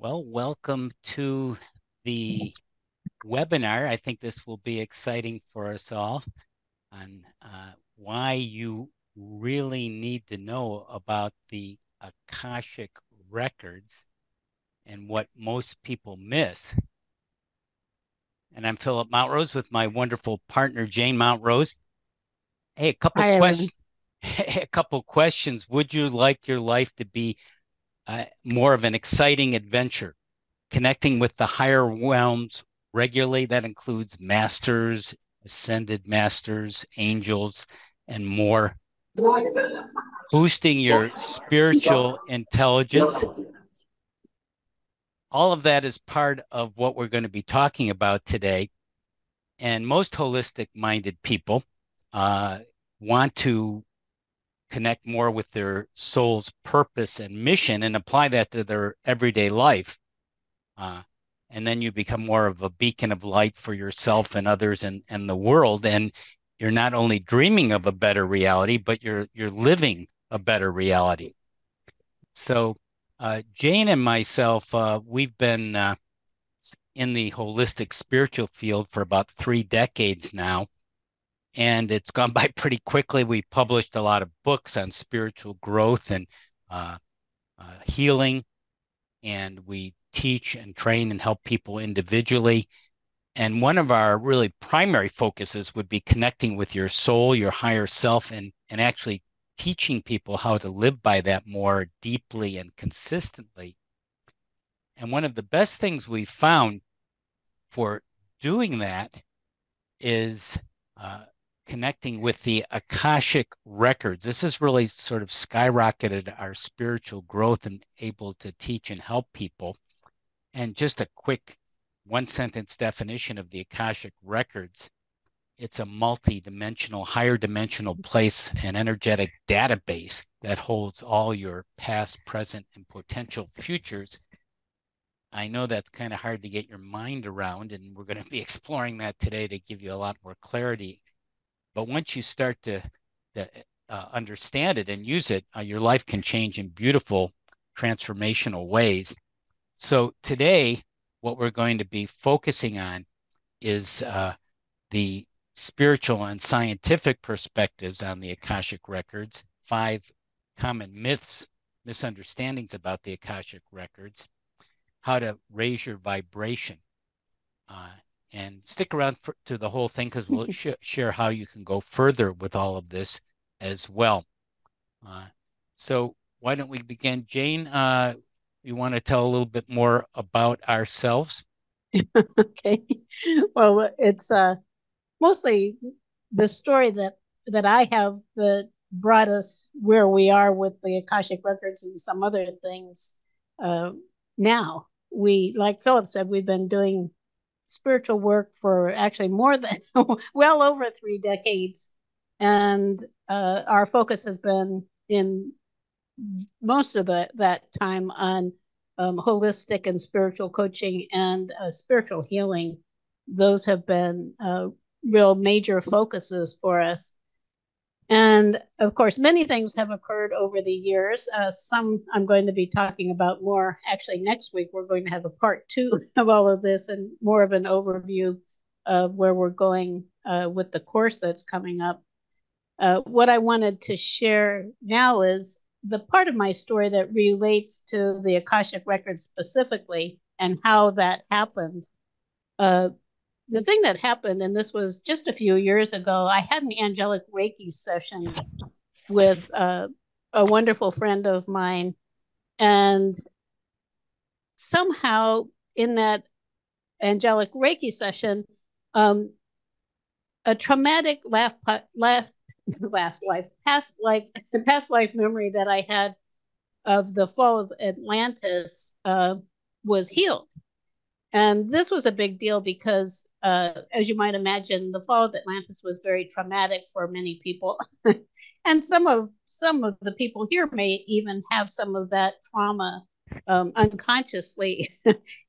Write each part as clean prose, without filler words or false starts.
Well, welcome to the webinar. I think this will be exciting for us all on why you really need to know about the Akashic Records and what most people miss. And I'm Philip Mountrose with my wonderful partner, Jane Mountrose. Hey, a couple questions. Would you like your life to be more of an exciting adventure, connecting with the higher realms regularly? That includes masters, ascended masters, angels, and more. Boosting your spiritual intelligence. All of that is part of what we're going to be talking about today. And most holistic-minded people want to connect more with their soul's purpose and mission and apply that to their everyday life. And then you become more of a beacon of light for yourself and others and the world. And you're not only dreaming of a better reality, but you're living a better reality. So Jane and myself, we've been in the holistic spiritual field for about 3 decades now. And it's gone by pretty quickly. We published a lot of books on spiritual growth and healing. And we teach and train and help people individually. And one of our really primary focuses would be connecting with your soul, your higher self, and actually teaching people how to live by that more deeply and consistently. And one of the best things we found for doing that is connecting with the Akashic Records. This has really sort of skyrocketed our spiritual growth and able to teach and help people. And just a quick one-sentence definition of the Akashic Records: it's a multi-dimensional, higher dimensional place and energetic database that holds all your past, present, and potential futures. I know that's kind of hard to get your mind around, and we're going to be exploring that today to give you a lot more clarity. But once you start to understand it and use it, your life can change in beautiful, transformational ways. So today, what we're going to be focusing on is the spiritual and scientific perspectives on the Akashic Records, 5 common myths, misunderstandings about the Akashic Records, how to raise your vibration, and stick around to the whole thing, because we'll share how you can go further with all of this as well. So why don't we begin? Jane, you want to tell a little bit more about ourselves? Okay. Well, it's mostly the story that I have that brought us where we are with the Akashic Records and some other things. Now, like Philip said, we've been doing spiritual work for actually more than well over 3 decades, and our focus has been in most of that time on holistic and spiritual coaching and spiritual healing. Those have been real major focuses for us. And of course, many things have occurred over the years. Some I'm going to be talking about more. Actually, next week, we're going to have a part 2 of all of this and more of an overview of where we're going with the course that's coming up. What I wanted to share now is the part of my story that relates to the Akashic Records specifically and how that happened. The thing that happened, and this was just a few years ago, I had an angelic Reiki session with a wonderful friend of mine. And somehow in that angelic Reiki session, a traumatic past life memory that I had of the fall of Atlantis was healed. And this was a big deal because, as you might imagine, the fall of Atlantis was very traumatic for many people. And some of the people here may even have some of that trauma unconsciously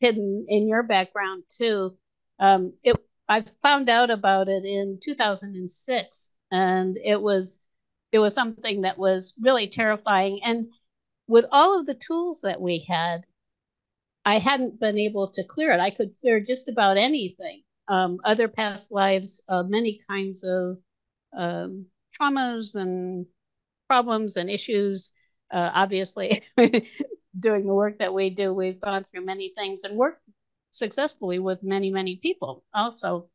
hidden in your background, too. I found out about it in 2006, and it was something that was really terrifying. And with all of the tools that we had, I hadn't been able to clear it. I could clear just about anything, other past lives, many kinds of traumas and problems and issues. Obviously, doing the work that we do, we've gone through many things and worked successfully with many, many people also.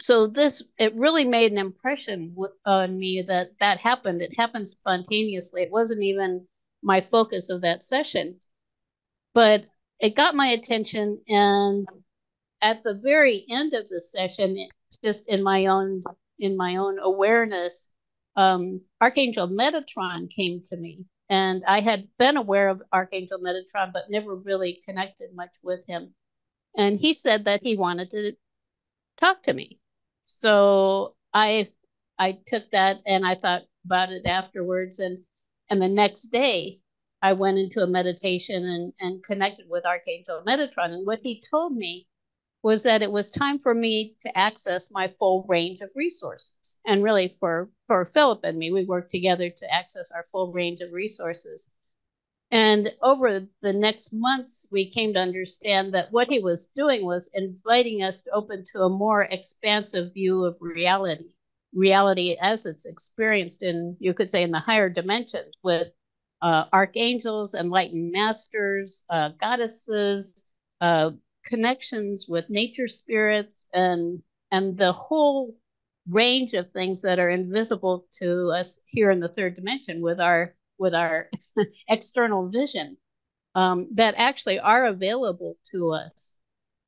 So this, it really made an impression on me that that happened. It happened spontaneously. It wasn't even my focus of that session, but it got my attention. And at the very end of the session, just in my own awareness, Archangel Metatron came to me, and I had been aware of Archangel Metatron, but never really connected much with him. And he said that he wanted to talk to me. So I took that and I thought about it afterwards. And the next day I went into a meditation and connected with Archangel Metatron. And what he told me was that it was time for me to access my full range of resources. And really for Philip and me, we worked together to access our full range of resources. And over the next months, we came to understand that what he was doing was inviting us to open to a more expansive view of reality, reality as it's experienced in, you could say, in the higher dimensions with archangels, enlightened masters, goddesses, connections with nature spirits, and the whole range of things that are invisible to us here in the third dimension with our external vision, that actually are available to us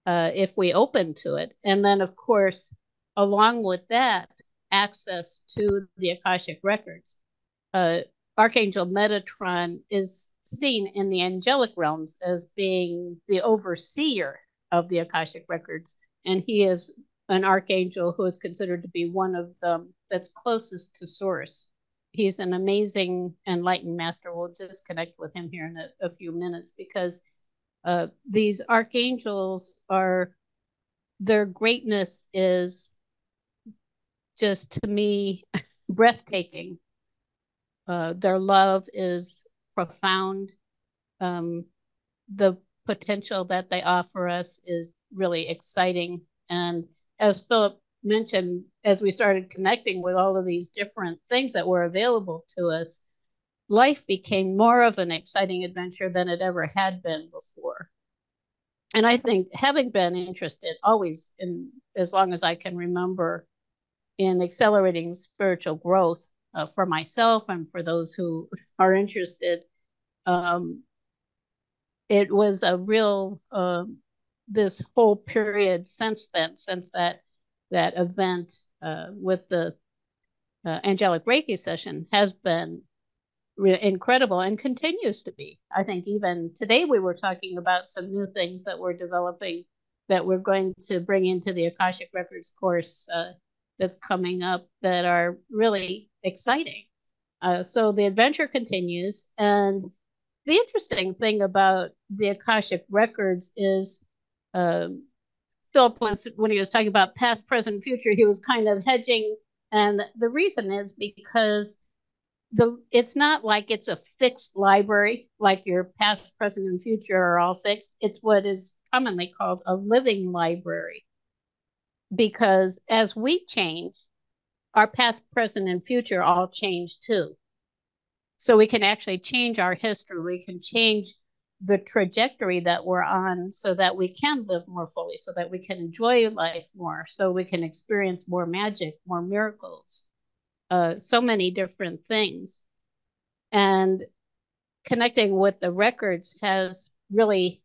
if we open to it. And then, of course, along with that, access to the Akashic Records. Archangel Metatron is seen in the angelic realms as being the overseer of the Akashic Records. And he is an archangel who is considered to be one of them that's closest to source. He's an amazing enlightened master. We'll just connect with him here in a few minutes, because these archangels are, their greatness is just, to me, breathtaking. Their love is profound. The potential that they offer us is really exciting. And as Philip mentioned, as we started connecting with all of these different things that were available to us, life became more of an exciting adventure than it ever had been before. And I think, having been interested always, in as long as I can remember, in accelerating spiritual growth for myself and for those who are interested, it was a real, this whole period since then, since that event with the angelic Reiki session, has been incredible and continues to be. I think even today we were talking about some new things that we're developing that we're going to bring into the Akashic Records course that's coming up, that are really exciting. So the adventure continues. And the interesting thing about the Akashic Records is, Philip was, when he was talking about past, present, future, he was kind of hedging. And the reason is because it's not like it's a fixed library, like your past, present, and future are all fixed. It's what is commonly called a living library. Because as we change, our past, present, and future all change too. So we can actually change our history. We can change the trajectory that we're on so that we can live more fully, so that we can enjoy life more, so we can experience more magic, more miracles, so many different things. And connecting with the records has really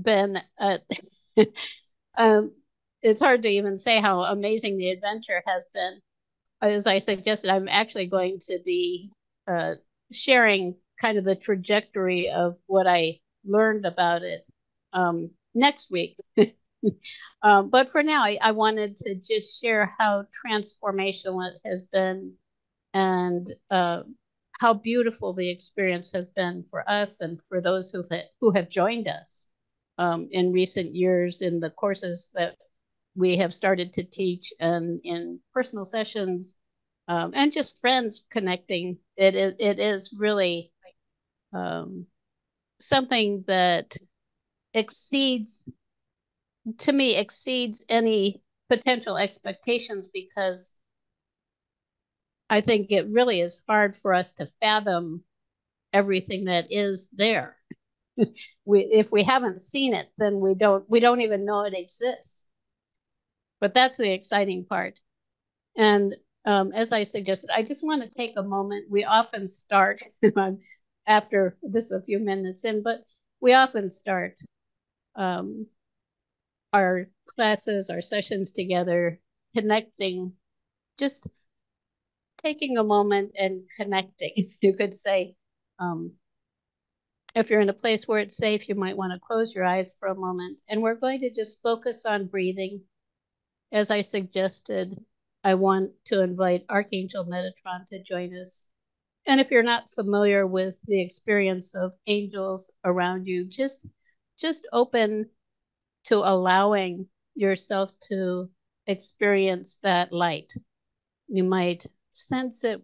been, it's hard to even say how amazing the adventure has been. As I suggested, I'm actually going to be sharing kind of the trajectory of what I learned about it next week. But for now, I wanted to just share how transformational it has been, and how beautiful the experience has been for us and for those who have joined us in recent years in the courses that we have started to teach, and in personal sessions, and just friends connecting. It is really something that exceeds, to me, exceeds any potential expectations, because I think it really is hard for us to fathom everything that is there. If we haven't seen it, then we don't even know it exists. But that's the exciting part. And as I suggested, I just want to take a moment. We often start after this, a few minutes in, but we often start our classes, our sessions together, connecting, just taking a moment and connecting. You could say, if you're in a place where it's safe, you might want to close your eyes for a moment. And we're going to just focus on breathing. As I suggested, I want to invite Archangel Metatron to join us. And if you're not familiar with the experience of angels around you, just open to allowing yourself to experience that light. You might sense it.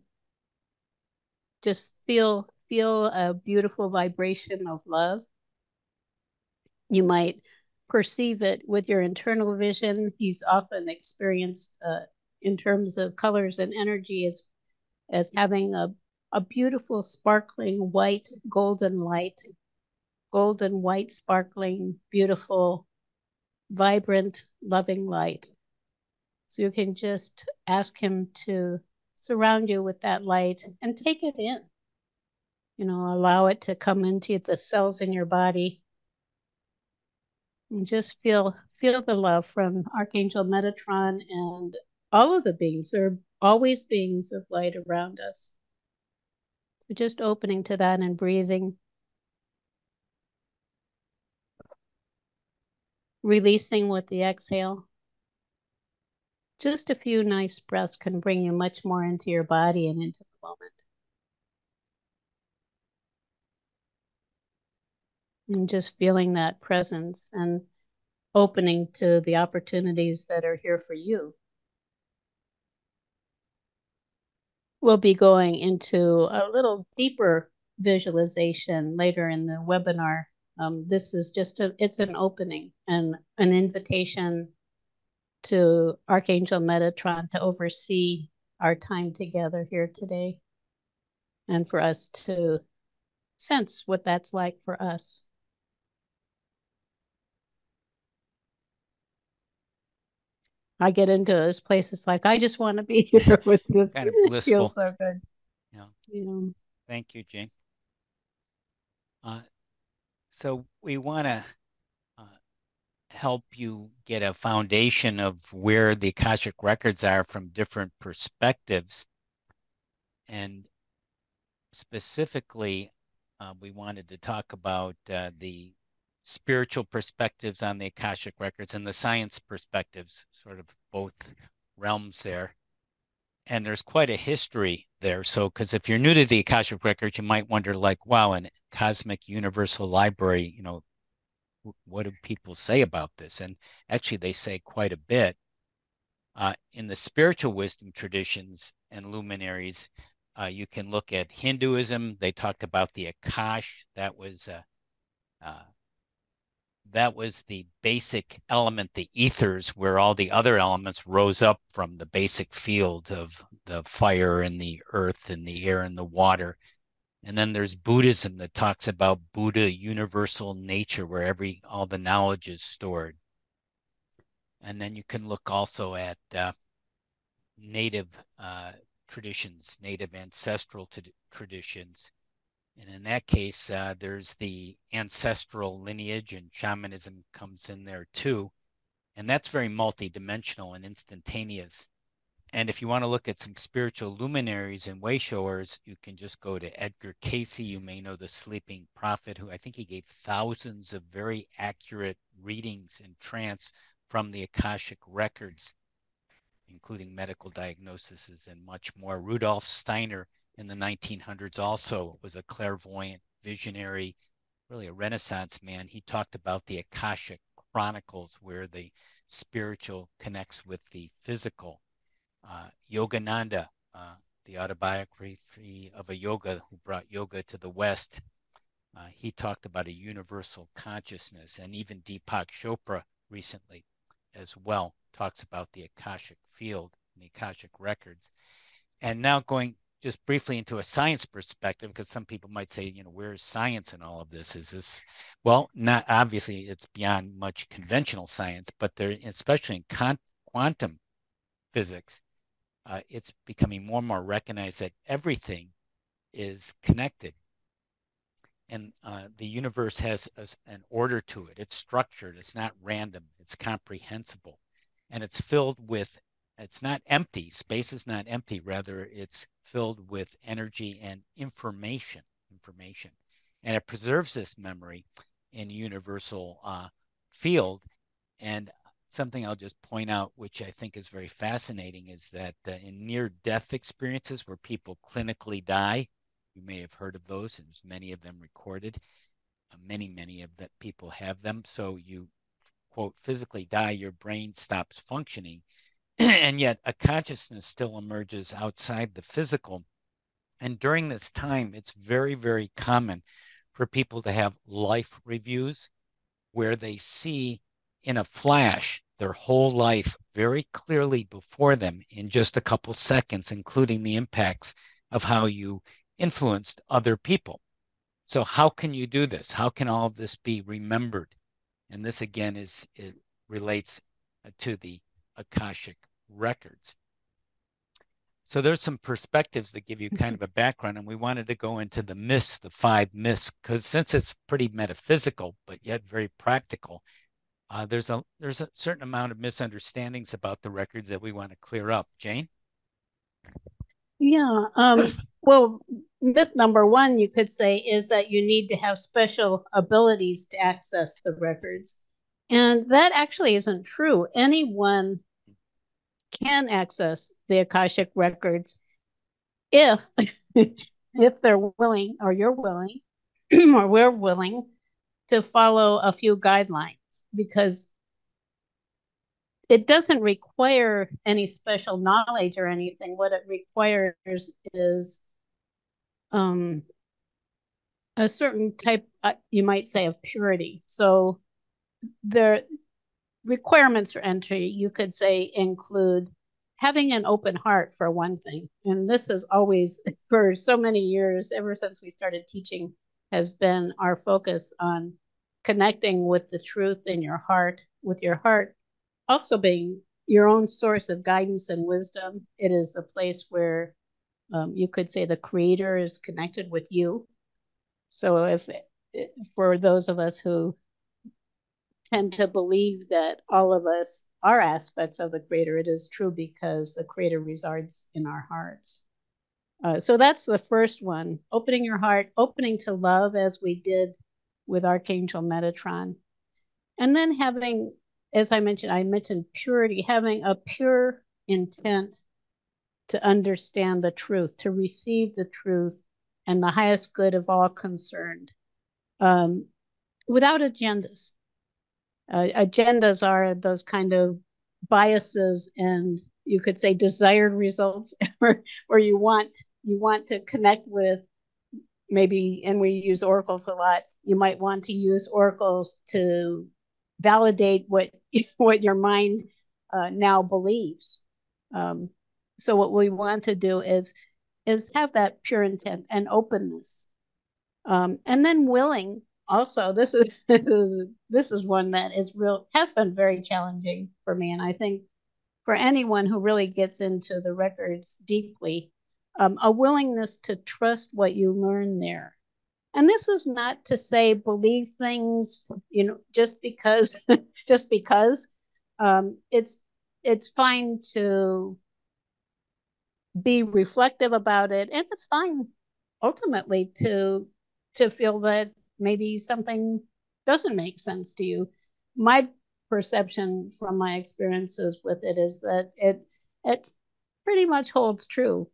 Just feel a beautiful vibration of love. You might perceive it with your internal vision. He's often experienced in terms of colors and energy as having a beautiful sparkling white, golden light, golden white, sparkling, beautiful, vibrant, loving light. So you can just ask him to surround you with that light and take it in. You know, allow it to come into the cells in your body. And just feel the love from Archangel Metatron and all of the beings. There are always beings of light around us. So just opening to that and breathing. Releasing with the exhale. Just a few nice breaths can bring you much more into your body and into the moment. And just feeling that presence and opening to the opportunities that are here for you. We'll be going into a little deeper visualization later in the webinar. This is just it's an opening and an invitation to Archangel Metatron to oversee our time together here today and for us to sense what that's like for us. I get into those places like, I just want to be here with this. Kind of blissful. It feels so good. Yeah. Yeah. Thank you, Jane. So we want to help you get a foundation of where the Akashic Records are from different perspectives. And specifically, we wanted to talk about the spiritual perspectives on the Akashic Records and the science perspectives, sort of both realms there. And there's quite a history there. So, because if you're new to the Akashic Records, you might wonder, like, wow, a cosmic universal library, you know, what do people say about this? And actually, they say quite a bit. In the spiritual wisdom traditions and luminaries, you can look at Hinduism. They talked about the Akash. That was the basic element, the ethers, where all the other elements rose up from the basic field of the fire and the earth and the air and the water. And then there's Buddhism that talks about Buddha universal nature, where all the knowledge is stored. And then you can look also at native traditions, native ancestral traditions. And in that case, there's the ancestral lineage, and shamanism comes in there too. And that's very multidimensional and instantaneous. And if you want to look at some spiritual luminaries and wayshowers, you can just go to Edgar Cayce. You may know the Sleeping Prophet, who I think he gave thousands of very accurate readings in trance from the Akashic Records, including medical diagnoses and much more. Rudolf Steiner in the 1900s also was a clairvoyant visionary, really a Renaissance man. He talked about the Akashic Chronicles, where the spiritual connects with the physical. Yogananda, the autobiography of a yoga who brought yoga to the West, He talked about a universal consciousness, and even Deepak Chopra recently as well talks about the Akashic field and the Akashic records. And now going just briefly into a science perspective, because some people might say, you know, where's science in all of this? Is this, well, not obviously, it's beyond much conventional science, but there, especially in quantum physics, it's becoming more and more recognized that everything is connected. And the universe has an order to it. It's structured. It's not random. It's comprehensible. And it's filled with, it's not empty. Space is not empty. Rather, it's filled with energy and information. And it preserves this memory in universal field. And something I'll just point out, which I think is very fascinating, is that in near-death experiences where people clinically die, you may have heard of those, and there's many of them recorded. Many of the people have them. So you, quote, physically die, your brain stops functioning, and yet a consciousness still emerges outside the physical. And during this time, it's very, very common for people to have life reviews where they see in a flash their whole life very clearly before them in just a couple seconds, including the impacts of how you influenced other people. So how can you do this? How can all of this be remembered? And this again is, it relates to the Akashic records. So there's some perspectives that give you kind of a background, and we wanted to go into the myths, the five myths, because since it's pretty metaphysical but yet very practical, there's a certain amount of misunderstandings about the records that we want to clear up. Jane? Yeah. Well, myth number one, you could say, is that you need to have special abilities to access the records. And that actually isn't true. Anyone can access the Akashic records if, if they're willing, or you're willing, or we're willing to follow a few guidelines, because it doesn't require any special knowledge or anything. What it requires is a certain type, you might say, of purity. So the requirements for entry, you could say, include having an open heart, for one thing. And this is always, for so many years, ever since we started teaching, has been our focus on connecting with the truth in your heart, with your heart also being your own source of guidance and wisdom. It is the place where you could say the Creator is connected with you. So if for those of us who tend to believe that all of us are aspects of the Creator, it is true because the Creator resides in our hearts. So that's the first one, opening your heart, opening to love, as we did with Archangel Metatron. And then having, as I mentioned purity, having a pure intent to understand the truth, to receive the truth and the highest good of all concerned, without agendas. Agendas are those kind of biases and, you could say, desired results, or you want to connect with, maybe, and we use oracles a lot, you might want to use oracles to validate what your mind now believes. So what we want to do is have that pure intent and openness, and then willing. Also, this is one that is real, has been very challenging for me, and I think for anyone who really gets into the records deeply, a willingness to trust what you learn there. And this is not to say believe things, you know, just because it's fine to be reflective about it. And it's fine ultimately to feel that maybe something doesn't make sense to you. My perception from my experiences with it is that it pretty much holds true.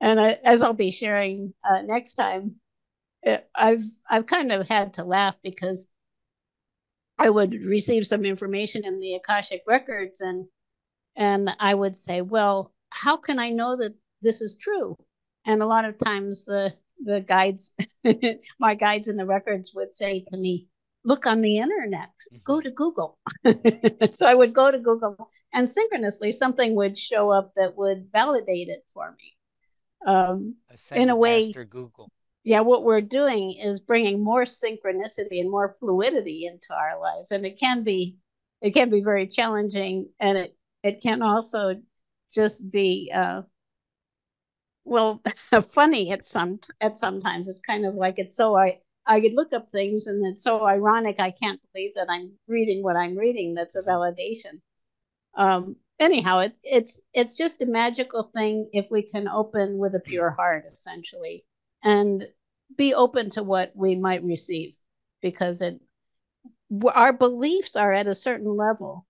And as I'll be sharing next time, I've kind of had to laugh because I would receive some information in the Akashic records, and I would say, well, how can I know that this is true? And a lot of times the the guides, my guides in the records would say to me, look on the internet, go to Google. So I would go to Google and synchronously something would show up that would validate it for me. In a way, Google. Yeah, what we're doing is bringing more synchronicity and more fluidity into our lives. And it can be very challenging, and it can also just be, well, funny at sometimes. It's kind of like it's so I could look up things and it's so ironic. I can't believe that I'm reading what I'm reading. That's a validation. Anyhow, it's just a magical thing if we can open with a pure heart, essentially, and be open to what we might receive, because our beliefs are at a certain level.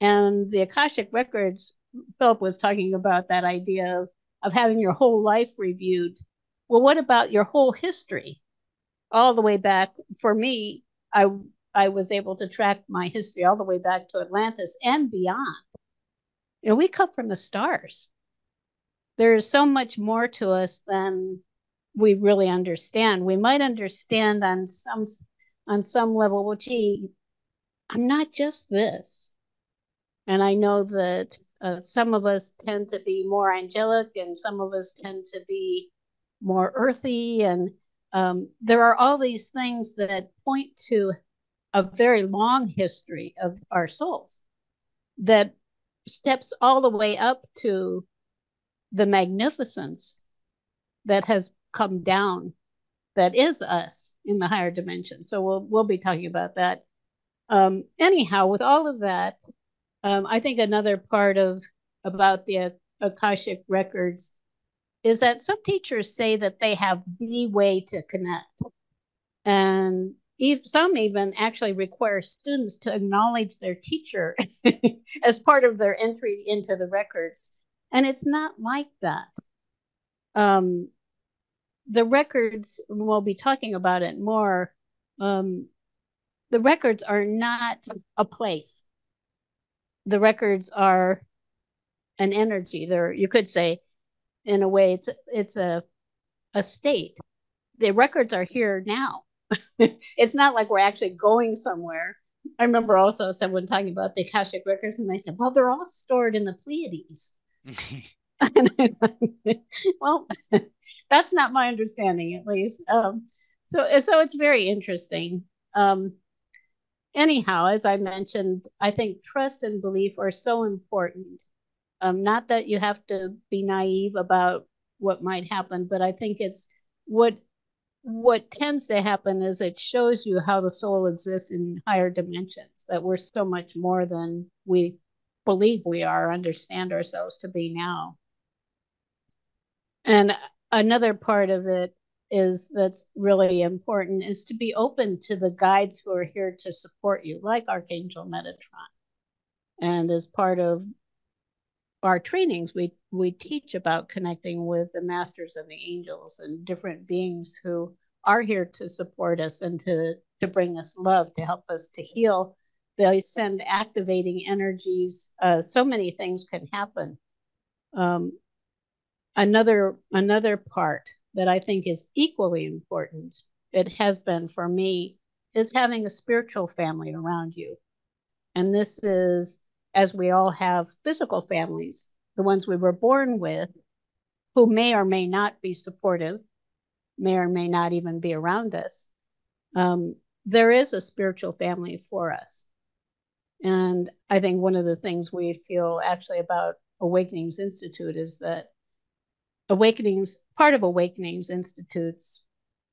And the Akashic Records, Philip was talking about that idea of having your whole life reviewed. Well, what about your whole history? All the way back, for me, I was able to track my history all the way back to Atlantis and beyond. You know, we come from the stars. There is so much more to us than we really understand. We might understand on some level, well, gee, I'm not just this. And I know that some of us tend to be more angelic, and some of us tend to be more earthy, and there are all these things that point to a very long history of our souls that steps all the way up to the magnificence that has come down, that is us in the higher dimension. So we'll be talking about that. Anyhow, with all of that, I think another part about the Akashic Records is that some teachers say that they have the way to connect. And some even actually require students to acknowledge their teacher as part of their entry into the records. And it's not like that. The records, we'll be talking about it more, the records are not a place. The records are an energy. They're, you could say, in a way, it's a state. The records are here now. It's not like we're actually going somewhere. I remember also someone talking about the Akashic Records, and they said, well, they're all stored in the Pleiades. Well, that's not my understanding, at least. So it's very interesting. Anyhow, as I mentioned, I think trust and belief are so important. Not that you have to be naive about what might happen, but I think it's what tends to happen is it shows you how the soul exists in higher dimensions, that we're so much more than we believe we are, understand ourselves to be now. And another part of it is that's really important is to be open to the guides who are here to support you, like Archangel Metatron. And as part of our trainings, we teach about connecting with the masters and the angels and different beings who are here to support us and to bring us love, to help us to heal. They send activating energies. So many things can happen. Another part that I think is equally important, it has been for me, is having a spiritual family around you. And this is, as we all have physical families, the ones we were born with, who may or may not be supportive, may or may not even be around us, there is a spiritual family for us. And I think one of the things we feel actually about Awakenings Institute is that part of Awakenings Institute's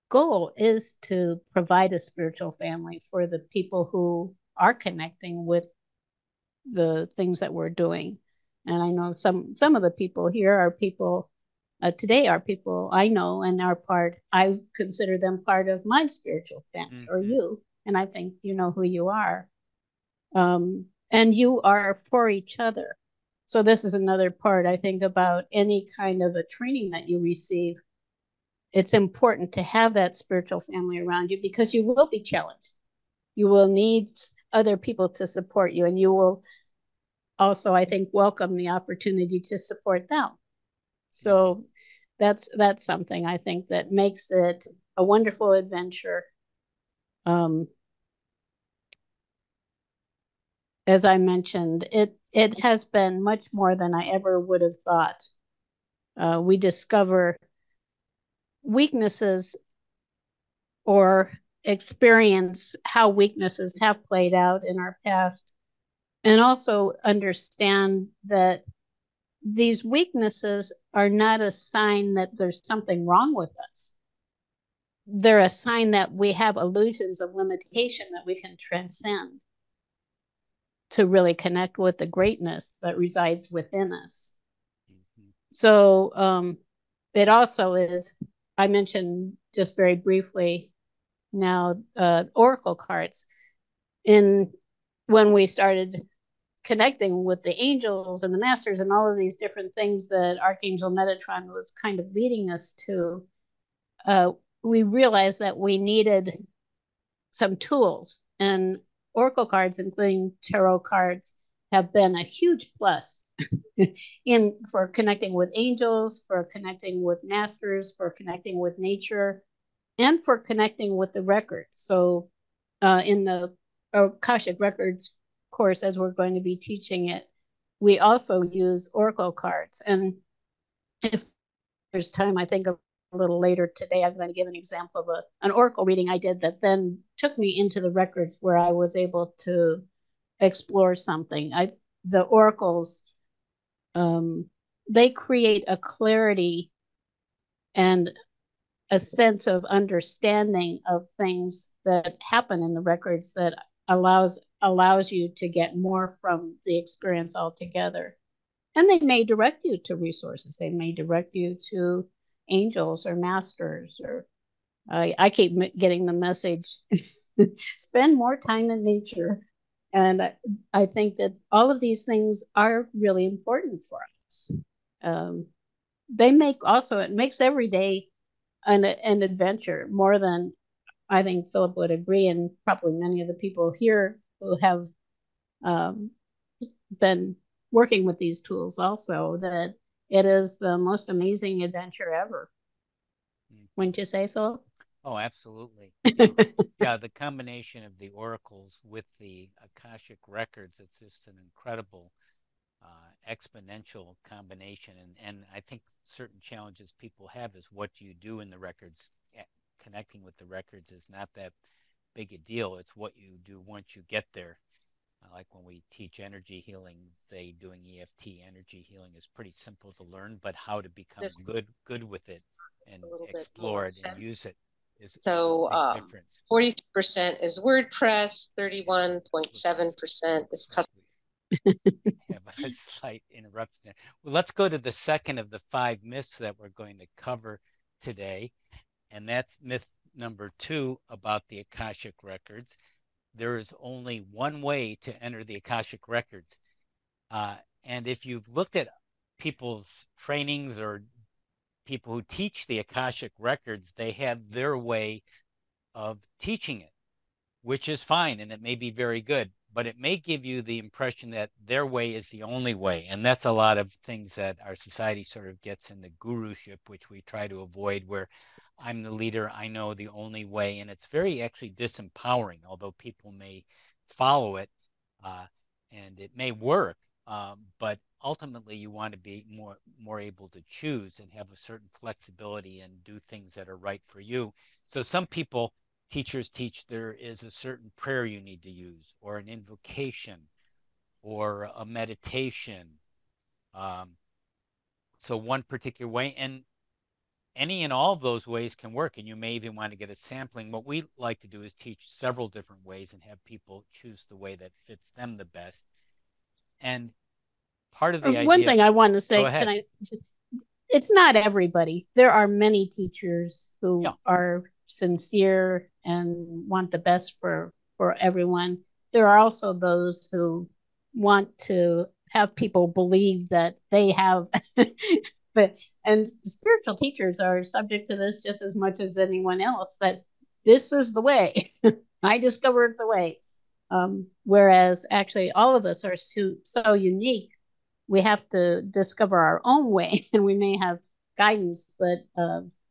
goal is to provide a spiritual family for the people who are connecting with the things that we're doing. And I know some of the people here are people today are people I know and I consider them part of my spiritual family, or you, and I think you know who you are, and you are for each other. So this is another part I think about any kind of a training that you receive. It's important to have that spiritual family around you, because you will be challenged. You will need other people to support you, and you will also, I think, welcome the opportunity to support them. So that's something I think that makes it a wonderful adventure. As I mentioned, it has been much more than I ever would have thought. We discover weaknesses or experience how weaknesses have played out in our past, and also understand that these weaknesses are not a sign that there's something wrong with us. They're a sign that we have illusions of limitation that we can transcend to really connect with the greatness that resides within us. Mm-hmm. So it also is, I mentioned just very briefly now, oracle cards. When we started connecting with the angels and the masters and all of these different things that Archangel Metatron was kind of leading us to, we realized that we needed some tools, and oracle cards, including tarot cards, have been a huge plus for connecting with angels, for connecting with masters, for connecting with nature, and for connecting with the records. So in the Akashic Records course, as we're going to be teaching it, we also use oracle cards. And if there's time, I think a little later today, I'm going to give an example of an oracle reading I did that then took me into the records where I was able to explore something. The oracles, they create a clarity and a sense of understanding of things that happen in the records that allows you to get more from the experience altogether. And they may direct you to resources. They may direct you to angels or masters, or I keep getting the message, spend more time in nature. And I think that all of these things are really important for us. It makes every day an adventure, more than I think Philip would agree, and probably many of the people here who have been working with these tools also, that it is the most amazing adventure ever. Mm. Wouldn't you say, Philip? Oh, absolutely. Yeah, the combination of the oracles with the Akashic Records, it's just an incredible exponential combination, and I think certain challenges people have is what do you do in the records. Connecting with the records is not that big a deal. It's what you do once you get there. Like when we teach energy healing, say doing EFT energy healing is pretty simple to learn, but how to become good with it and explore it and use it is a big difference. 40% is WordPress, 31.7% is custom. Have a slight interruption there. Well, let's go to the second of the 5 myths that we're going to cover today, and that's myth number 2 about the Akashic Records. There is only one way to enter the Akashic Records, and if you've looked at people's trainings or people who teach the Akashic Records, they have their way of teaching it, which is fine, and it may be very good, but it may give you the impression that their way is the only way. And that's a lot of things that our society sort of gets into guruship, which we try to avoid, where I'm the leader, I know the only way. And it's very actually disempowering, although people may follow it and it may work. But ultimately, you want to be more able to choose and have a certain flexibility and do things that are right for you. So some people, teachers teach there is a certain prayer you need to use, or an invocation, or a meditation. So one particular way, and any and all of those ways can work, and you may even want to get a sampling. What we like to do is teach several different ways and have people choose the way that fits them the best. And part of the idea— One thing I want to say, can I just, it's not everybody. There are many teachers who are sincere and want the best for everyone. There are also those who want to have people believe that they have and spiritual teachers are subject to this just as much as anyone else, that this is the way. I discovered the way. Whereas actually all of us are so unique, we have to discover our own way, and we may have guidance, but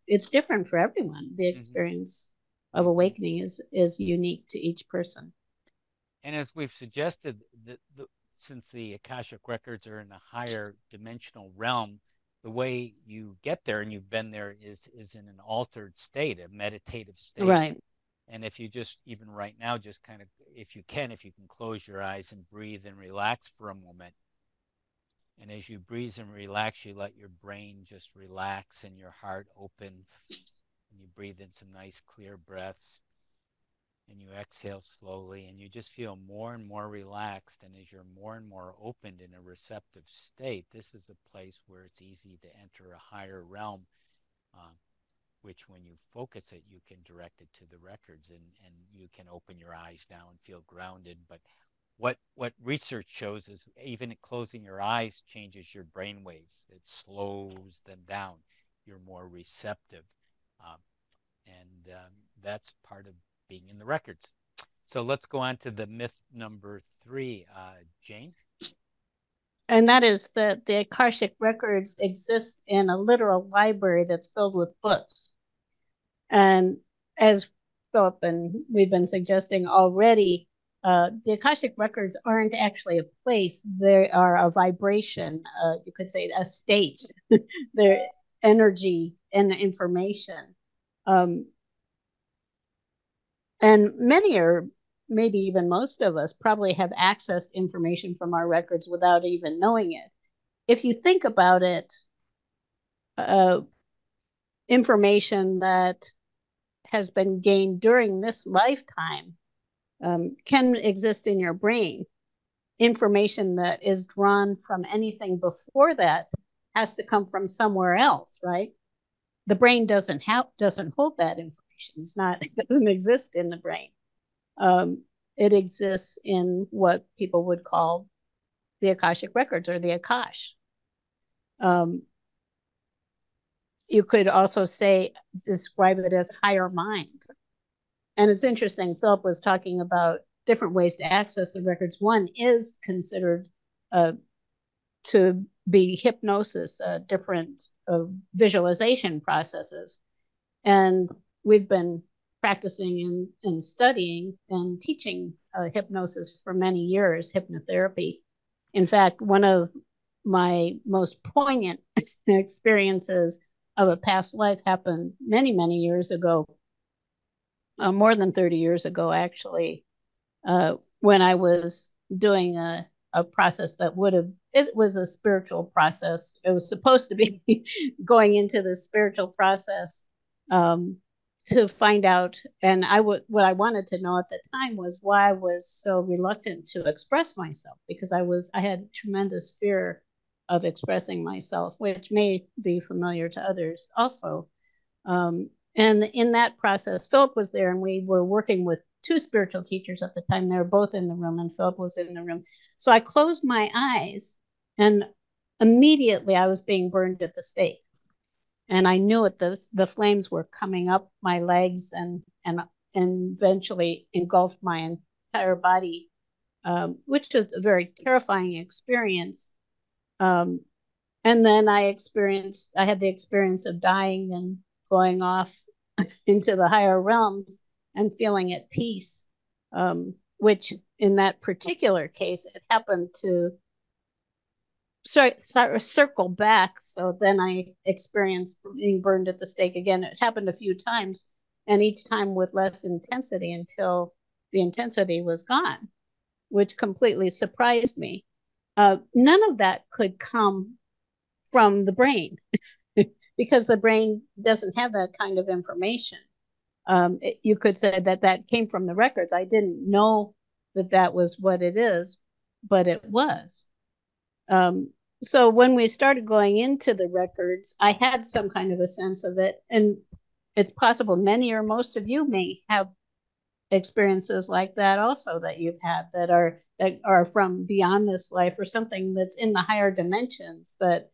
it's different for everyone. The experience of awakening is unique to each person. And as we've suggested, since the Akashic Records are in a higher dimensional realm, the way you get there, and you've been there, is in an altered state, a meditative state. Right. And if you just, even right now, just kind of, if you can close your eyes and breathe and relax for a moment. And as you breathe and relax, you let your brain just relax and your heart open. And you breathe in some nice clear breaths. And you exhale slowly, and you just feel more and more relaxed. And as you're more and more opened in a receptive state, this is a place where it's easy to enter a higher realm, which when you focus it, you can direct it to the records, and you can open your eyes now and feel grounded. But what research shows is even closing your eyes changes your brain waves. It slows them down. You're more receptive. That's part of being in the records. So let's go on to the myth number 3, Jane. And that is that the Akashic Records exist in a literal library that's filled with books. And as Philip and we've been suggesting already, the Akashic Records aren't actually a place. They are a vibration, you could say a state. They're energy and information. And many, or maybe even most of us, probably have accessed information from our records without even knowing it. If you think about it, information that has been gained during this lifetime can exist in your brain. Information that is drawn from anything before that has to come from somewhere else, right? The brain doesn't hold that information. It doesn't exist in the brain. It exists in what people would call the Akashic Records, or the Akash. You could also describe it as higher mind. And it's interesting, Philip was talking about different ways to access the records. One is considered to be hypnosis, different visualization processes. And we've been practicing and studying and teaching hypnosis for many years, hypnotherapy. In fact, one of my most poignant experiences of a past life happened many, many years ago, more than 30 years ago, actually, when I was doing a process that it was a spiritual process. It was supposed to be going into the spiritual process. To find out, and what I wanted to know at the time was why I was so reluctant to express myself, because I had tremendous fear of expressing myself, which may be familiar to others also. And in that process, Philip was there, and we were working with two spiritual teachers at the time. They were both in the room, and Philip was in the room. So I closed my eyes, and immediately I was being burned at the stake. And I knew it, the flames were coming up my legs and eventually engulfed my entire body, which was a very terrifying experience. And then I had the experience of dying and going off into the higher realms and feeling at peace, which in that particular case, it happened to circle back. So then I experienced being burned at the stake again. It happened a few times, and each time with less intensity, until the intensity was gone, which completely surprised me. None of that could come from the brain because the brain doesn't have that kind of information. You could say that came from the records. I didn't know that was what it is, but it was. So when we started going into the records, I had some kind of a sense of it. And it's possible many or most of you may have experiences like that also, that you've had that are from beyond this life, or something that's in the higher dimensions that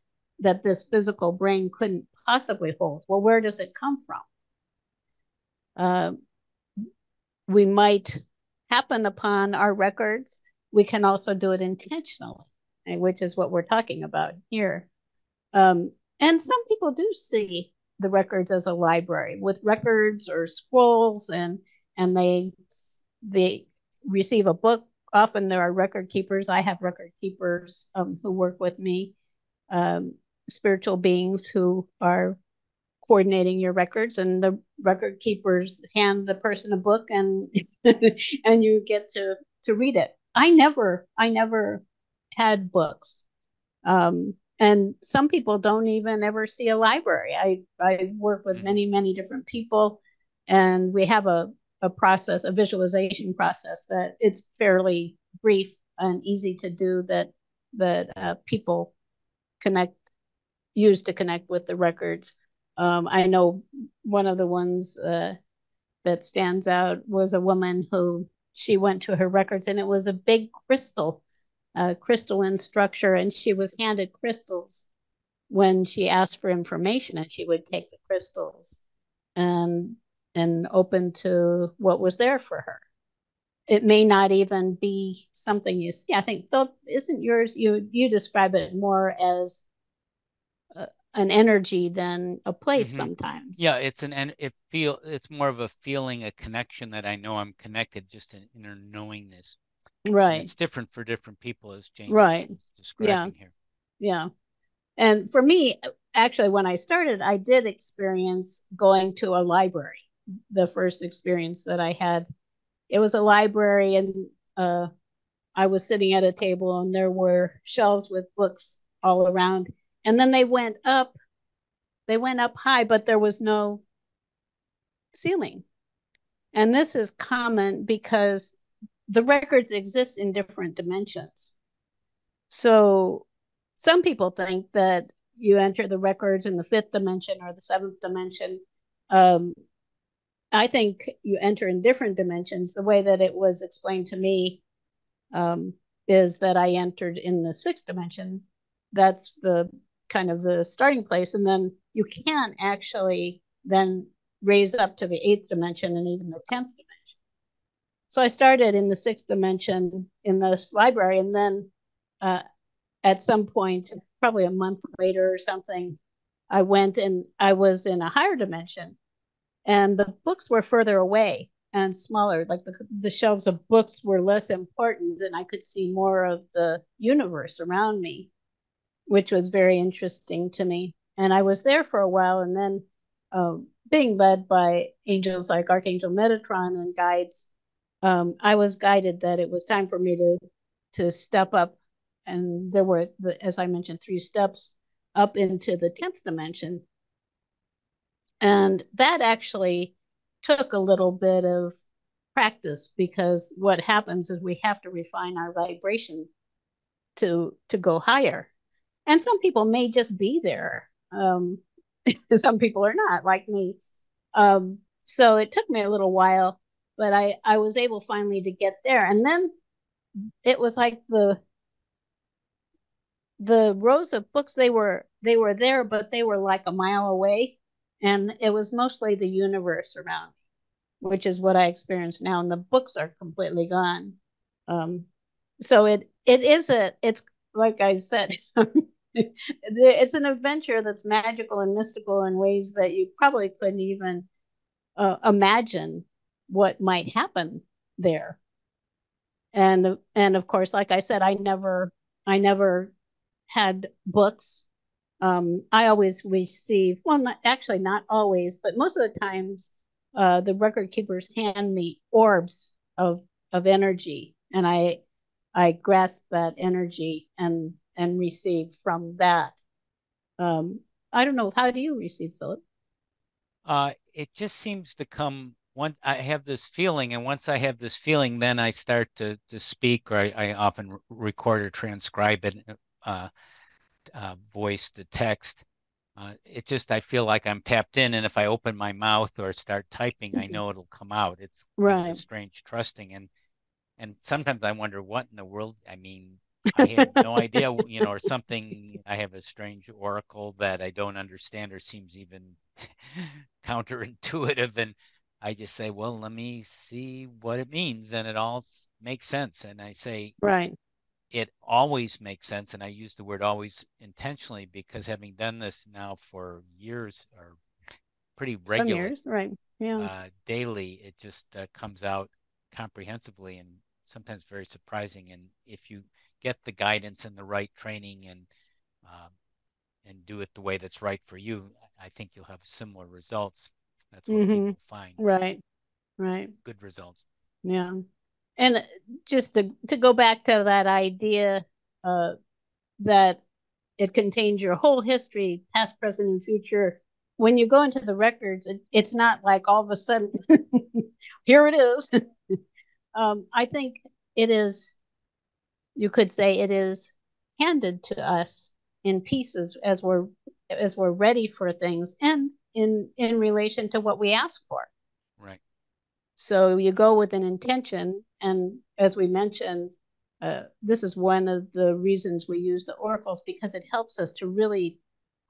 this physical brain couldn't possibly hold. Well, where does it come from? We might happen upon our records. We can also do it intentionally, which is what we're talking about here. And some people do see the records as a library with records or scrolls, and they receive a book. Often there are record keepers. I have record keepers who work with me, spiritual beings who are coordinating your records, and the record keepers hand the person a book, and and you get to read it. I never had books. And some people don't even ever see a library. I work with many different people, and we have a process, a visualization process that it's fairly brief and easy to do that people use to connect with the records. I know one of the ones that stands out was a woman who she went to her records, and it was a big crystalline structure, and she was handed crystals when she asked for information, and she would take the crystals and open to what was there for her. It may not even be something you see. I think, Philip, isn't yours, you describe it more as an energy than a place sometimes. Yeah, it's more of a feeling, a connection that I know I'm connected, just an inner knowingness. Right. And it's different for different people, as Jane is describing here. Yeah. And for me, actually, when I started, I did experience going to a library. The first experience that I had, it was a library, and I was sitting at a table, and there were shelves with books all around. And then they went up high, but there was no ceiling. And this is common because the records exist in different dimensions. So some people think that you enter the records in the 5th dimension or the 7th dimension. I think you enter in different dimensions. The way that it was explained to me is that I entered in the 6th dimension. That's the kind of the starting place. And then you can actually then raise up to the 8th dimension and even the 10th dimension. So I started in the 6th dimension in this library, and then at some point, probably a month later or something, I went and I was in a higher dimension, and the books were further away and smaller. Like the shelves of books were less important, and I could see more of the universe around me, which was very interesting to me. And I was there for a while, and then being led by angels like Archangel Metatron and guides, I was guided that it was time for me to step up. And there were, as I mentioned, 3 steps up into the 10th dimension. And that actually took a little bit of practice, because what happens is we have to refine our vibration to go higher. And some people may just be there. Some people are not, like me. So it took me a little while. But I was able finally to get there. And then it was like the rows of books, they were there, but they were like a mile away. And it was mostly the universe around me, which is what I experience now. And the books are completely gone. So it's like I said, it's an adventure that's magical and mystical in ways that you probably couldn't even imagine what might happen there. And of course, like I said, I never had books. I always receive, well, not always, but most of the times the record keepers hand me orbs of energy, and I grasp that energy and receive from that. I don't know, how do you receive, Philip? It just seems to come. Once I have this feeling, then I start to speak, or I often record or transcribe it, voice to text. I feel like I'm tapped in, and if I open my mouth or start typing, I know it'll come out. It's kind of strange, trusting, and sometimes I wonder what in the world. I mean, I have no idea, or something. I have a strange oracle that I don't understand, or seems even counterintuitive, and I just say, well, let me see what it means, and it all makes sense. And I say, right, it always makes sense. And I use the word always intentionally, because having done this now for years, or pretty regular, some years, right? Yeah. Daily, it just comes out comprehensively and sometimes very surprising. And if you get the guidance and the right training and do it the way that's right for you, I think you'll have similar results. That's what people find. Right. Right. Good results. Yeah. And just to go back to that idea that it contains your whole history, past, present, and future. When you go into the records, it's not like all of a sudden, here it is. I think it is, you could say it is handed to us in pieces as we're ready for things and in relation to what we ask for. Right. So you go with an intention. And as we mentioned, this is one of the reasons we use the oracles, because it helps us to really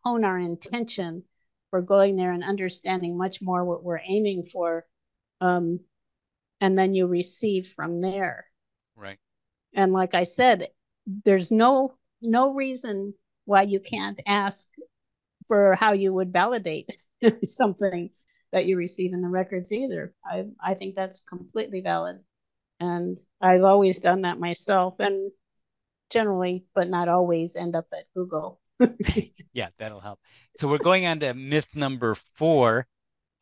hone our intention for going there and understanding much more what we're aiming for. And then you receive from there. Right. And like I said, there's no reason why you can't ask for how you would validate something that you receive in the records either. I think that's completely valid. And I've always done that myself, and generally, but not always, end up at Google. Yeah, that'll help. So we're going on to myth number 4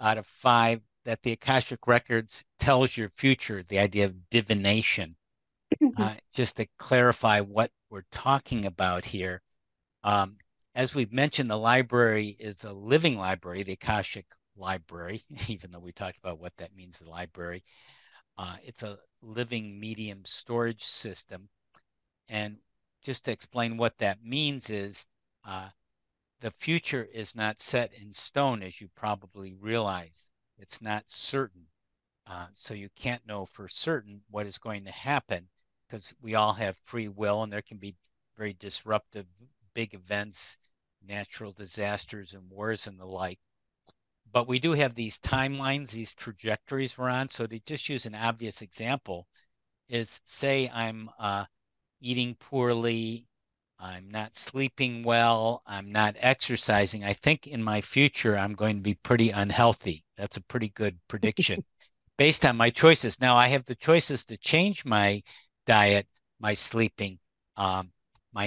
out of 5, that the Akashic Records tells your future, the idea of divination. Just to clarify what we're talking about here. As we've mentioned, the library is a living library, the Akashic Library, even though we talked about what that means, the library. It's a living medium storage system. And just to explain what that means is the future is not set in stone, as you probably realize. It's not certain. So you can't know for certain what is going to happen, because we all have free will, and there can be very disruptive, big events, natural disasters and wars and the like. But we do have these timelines, these trajectories we're on. So to just use an obvious example is, say I'm eating poorly, I'm not sleeping well, I'm not exercising. I think in my future, I'm going to be pretty unhealthy. That's a pretty good prediction based on my choices. Now I have the choices to change my diet, my sleeping, my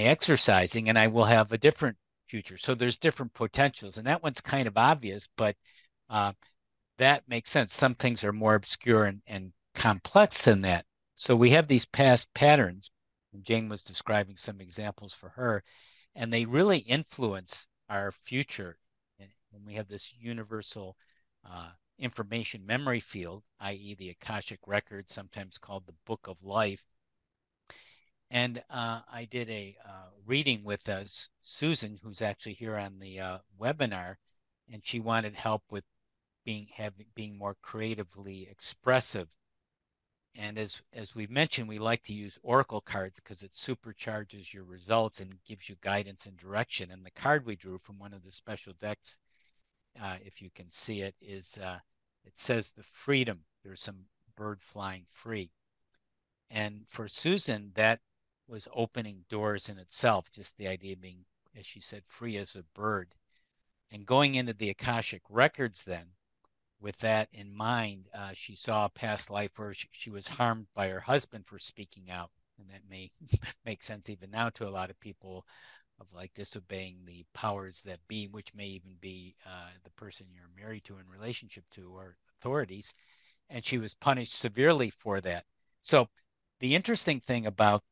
exercising, and I will have a different future. So there's different potentials, and that one's kind of obvious, but that makes sense. Some things are more obscure and complex than that. So we have these past patterns, and Jane was describing some examples for her, and they really influence our future. And we have this universal information memory field, i.e. the Akashic Records, sometimes called the Book of Life. And I did a reading with Susan, who's actually here on the webinar, and she wanted help with being more creatively expressive. And as we mentioned, we like to use oracle cards because it supercharges your results and gives you guidance and direction. And the card we drew from one of the special decks, if you can see it, is it says the freedom. There's some bird flying free. And for Susan, that was opening doors in itself, just the idea of being, as she said, free as a bird. And going into the Akashic Records then, with that in mind, she saw a past life where she was harmed by her husband for speaking out. And that may make sense even now to a lot of people, of like disobeying the powers that be, which may even be the person you're married to in relationship to, or authorities. And she was punished severely for that. So the interesting thing about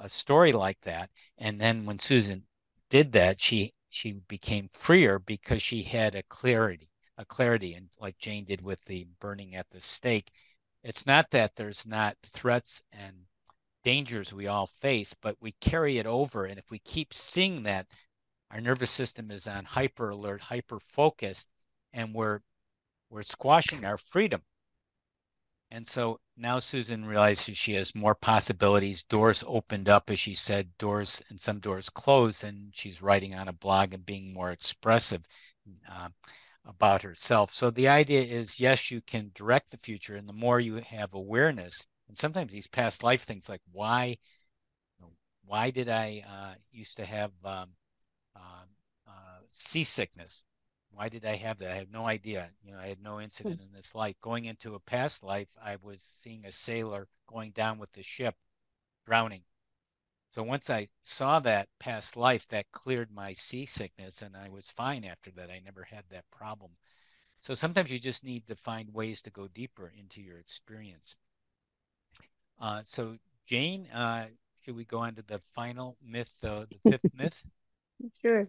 a story like that, and then when Susan did that, she became freer because she had a clarity. And like Jane did with the burning at the stake, it's not that there's not threats and dangers we all face, but we carry it over. And if we keep seeing that, our nervous system is on hyper alert, hyper focused, and we're squashing our freedom. And so now Susan realizes she has more possibilities. Doors opened up, as she said, doors, and some doors closed, and she's writing on a blog and being more expressive about herself. So the idea is, yes, you can direct the future, and the more you have awareness, and sometimes these past life things like why, Why did I used to have seasickness? Why did I have that? I have no idea. You know, I had no incident in this life. Going into a past life, I was seeing a sailor going down with the ship, drowning. So once I saw that past life, that cleared my seasickness, and I was fine after that. I never had that problem. So sometimes you just need to find ways to go deeper into your experience. So Jane, should we go on to the final myth, the fifth myth? Sure.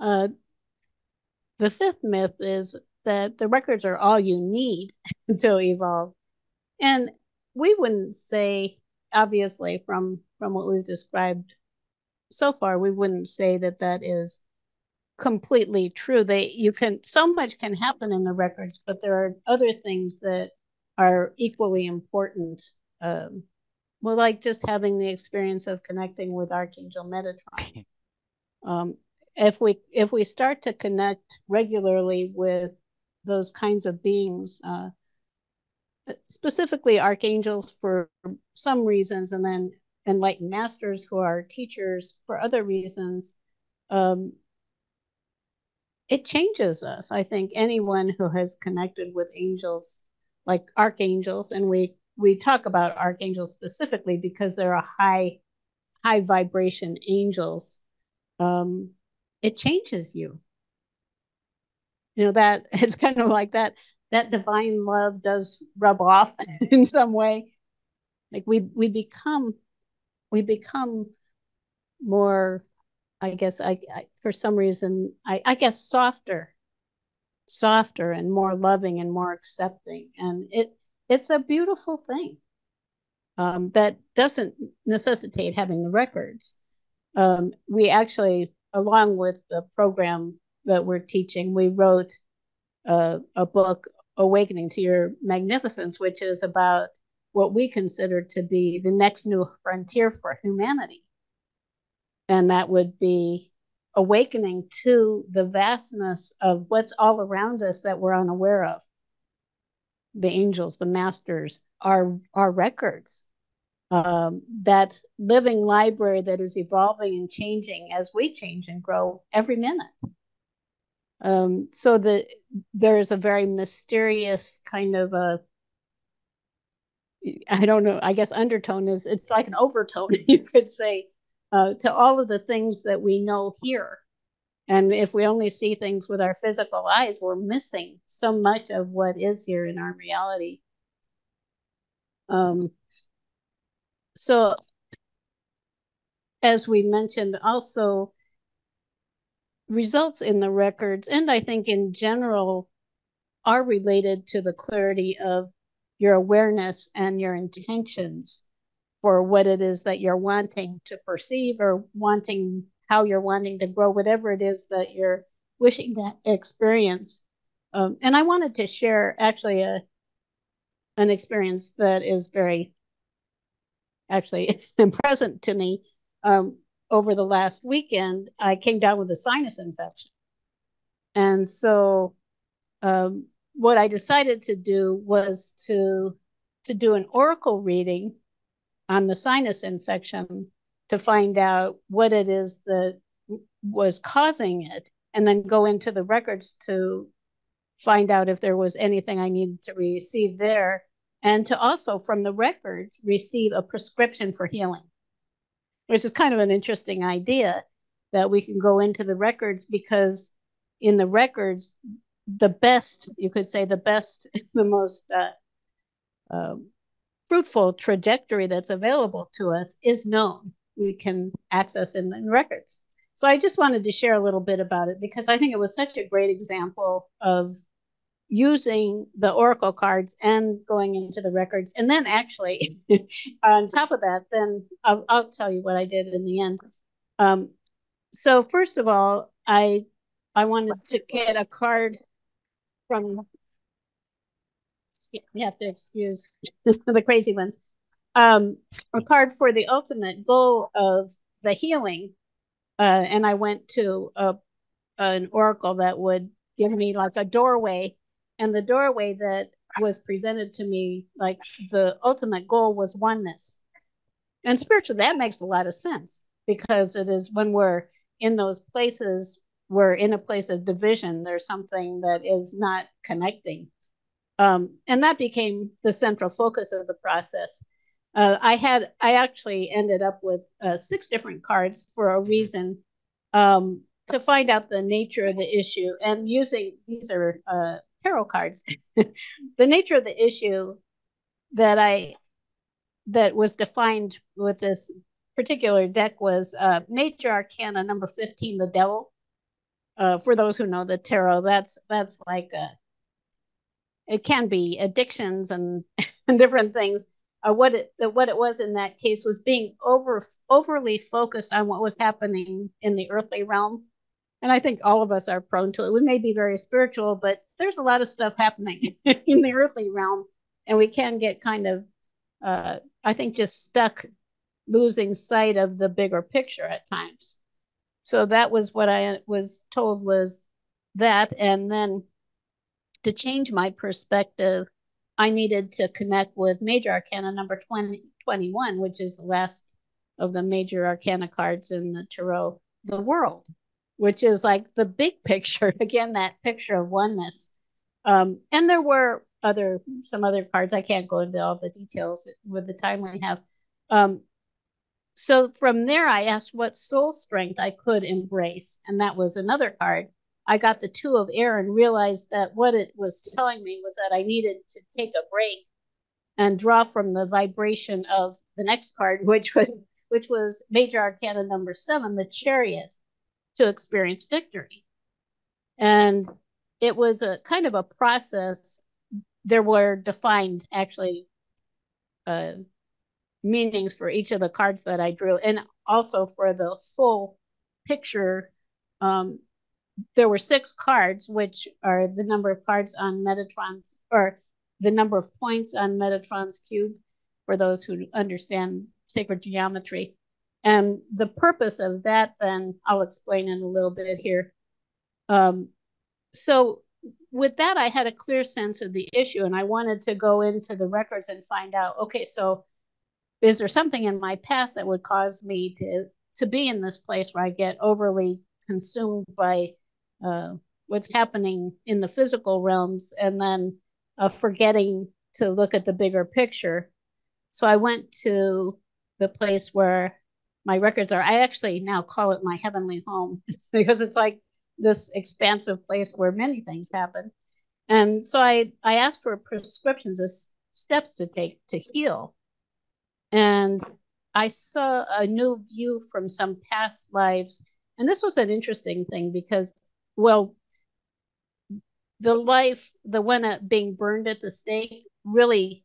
The fifth myth is that the records are all you need to evolve. And we wouldn't say, obviously, from what we've described so far, we wouldn't say that that is completely true. So much can happen in the records, but there are other things that are equally important. Well, like just having the experience of connecting with Archangel Metatron. If we start to connect regularly with those kinds of beings, specifically archangels for some reasons, and then enlightened masters who are teachers for other reasons, it changes us. I think anyone who has connected with angels, like archangels, and we talk about archangels specifically because they're a high vibration angels. It changes you. You know, that it's kind of like that divine love does rub off in some way. Like we become more, I guess, I for some reason, I guess softer and more loving and more accepting. And it's a beautiful thing that doesn't necessitate having the records. We actually, along with the program that we're teaching, we wrote a book, Awakening to Your Magnificence, which is about what we consider to be the next new frontier for humanity. And that would be awakening to the vastness of what's all around us that we're unaware of. The angels, the masters, our records. That living library that is evolving and changing as we change and grow every minute. So there is a very mysterious kind of a, I don't know, I guess undertone is, it's like an overtone, you could say, to all of the things that we know here. And if we only see things with our physical eyes, we're missing so much of what is here in our reality. So, as we mentioned, also results in the records, and I think in general, are related to the clarity of your awareness and your intentions for what it is that you're wanting to perceive or wanting, how you're wanting to grow, whatever it is that you're wishing to experience. And I wanted to share actually an experience that is very, actually, it's been present to me. Over the last weekend, I came down with a sinus infection. And so what I decided to do was to do an oracle reading on the sinus infection to find out what it is that was causing it, and then go into the records to find out if there was anything I needed to receive there. And to also, from the records, receive a prescription for healing, which is kind of an interesting idea that we can go into the records, because in the records, the best, you could say the best, the most fruitful trajectory that's available to us is known. We can access in the records. So I just wanted to share a little bit about it, because I think it was such a great example of using the oracle cards and going into the records. And then actually on top of that, then I'll tell you what I did in the end. So first of all, I wanted to get a card from, you have to excuse the crazy ones, a card for the ultimate goal of the healing. And I went to an oracle that would give me like a doorway. And the doorway that was presented to me, like the ultimate goal was oneness. And spiritually, that makes a lot of sense, because it is when we're in those places, we're in a place of division. There's something that is not connecting. And that became the central focus of the process. I actually ended up with 6 different cards for a reason, to find out the nature of the issue, and using, these are tarot cards, the nature of the issue that that was defined with this particular deck was Nature Arcana number 15, the Devil. For those who know the tarot, that's like it can be addictions and different things. What it was in that case was being overly focused on what was happening in the earthly realm. And I think all of us are prone to it. We may be very spiritual, but there's a lot of stuff happening in the earthly realm. And we can get kind of, I think, just stuck, losing sight of the bigger picture at times. So that was what I was told was that. And then to change my perspective, I needed to connect with Major Arcana number 21, which is the last of the Major Arcana cards in the tarot, the World, which is like the big picture. Again, that picture of oneness. And there were some other cards. I can't go into all the details with the time we have. So from there, I asked what soul strength I could embrace. And that was another card. I got the 2 of Air and realized that what it was telling me was that I needed to take a break and draw from the vibration of the next card, which was Major Arcana number 7, the Chariot, to experience victory. And it was a kind of a process. There were defined actually meanings for each of the cards that I drew, and also for the full picture. There were 6 cards, which are the number of cards on Metatron's, or the number of points on Metatron's cube, for those who understand sacred geometry. And the purpose of that, then, I'll explain in a little bit here. So with that, I had a clear sense of the issue, and I wanted to go into the records and find out, okay, so is there something in my past that would cause me to be in this place where I get overly consumed by what's happening in the physical realms, and then forgetting to look at the bigger picture. So I went to the place where my records are. I actually now call it my heavenly home, because it's like this expansive place where many things happen. And so I asked for prescriptions of steps to take to heal. And I saw a new view from some past lives. And this was an interesting thing because, well, the one being burned at the stake really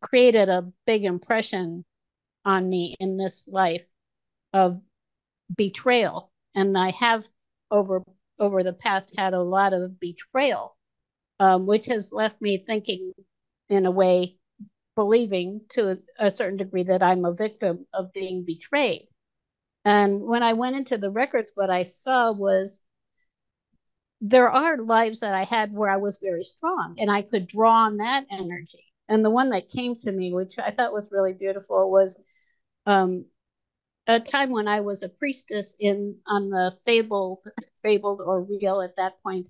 created a big impression on me in this life of betrayal. And I have over the past had a lot of betrayal, which has left me thinking, in a way, believing to a certain degree that I'm a victim of being betrayed. And when I went into the records, what I saw was there are lives that I had where I was very strong and I could draw on that energy. And the one that came to me, which I thought was really beautiful, was a time when I was a priestess on the fabled or real at that point,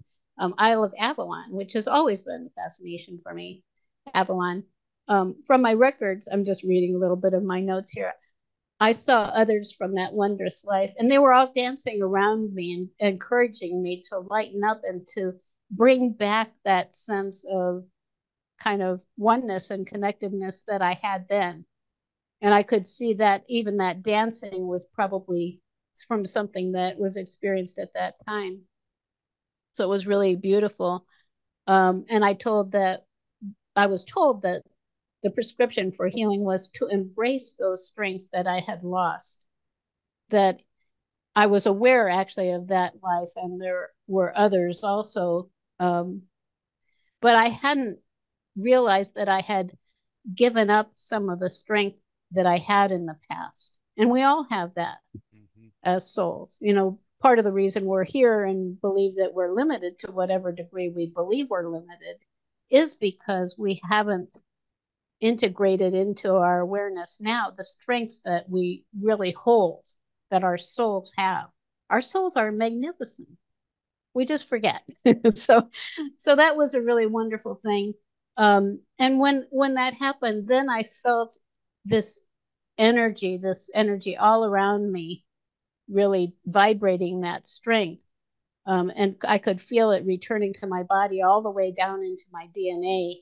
Isle of Avalon, which has always been a fascination for me, Avalon. From my records, I'm just reading a little bit of my notes here. I saw others from that wondrous life, and they were all dancing around me and encouraging me to lighten up and to bring back that sense of kind of oneness and connectedness that I had then. And I could see that even that dancing was probably from something that was experienced at that time. So it was really beautiful. And I was told that the prescription for healing was to embrace those strengths that I had lost, that I was aware actually of that life, and there were others also. But I hadn't realized that I had given up some of the strength that I had in the past. And we all have that as souls. You know, part of the reason we're here and believe that we're limited to whatever degree we believe we're limited is because we haven't integrated into our awareness now, the strengths that we really hold, that our souls have. Our souls are magnificent. We just forget. So that was a really wonderful thing. And when that happened, then I felt this energy all around me, really vibrating that strength. And I could feel it returning to my body all the way down into my DNA.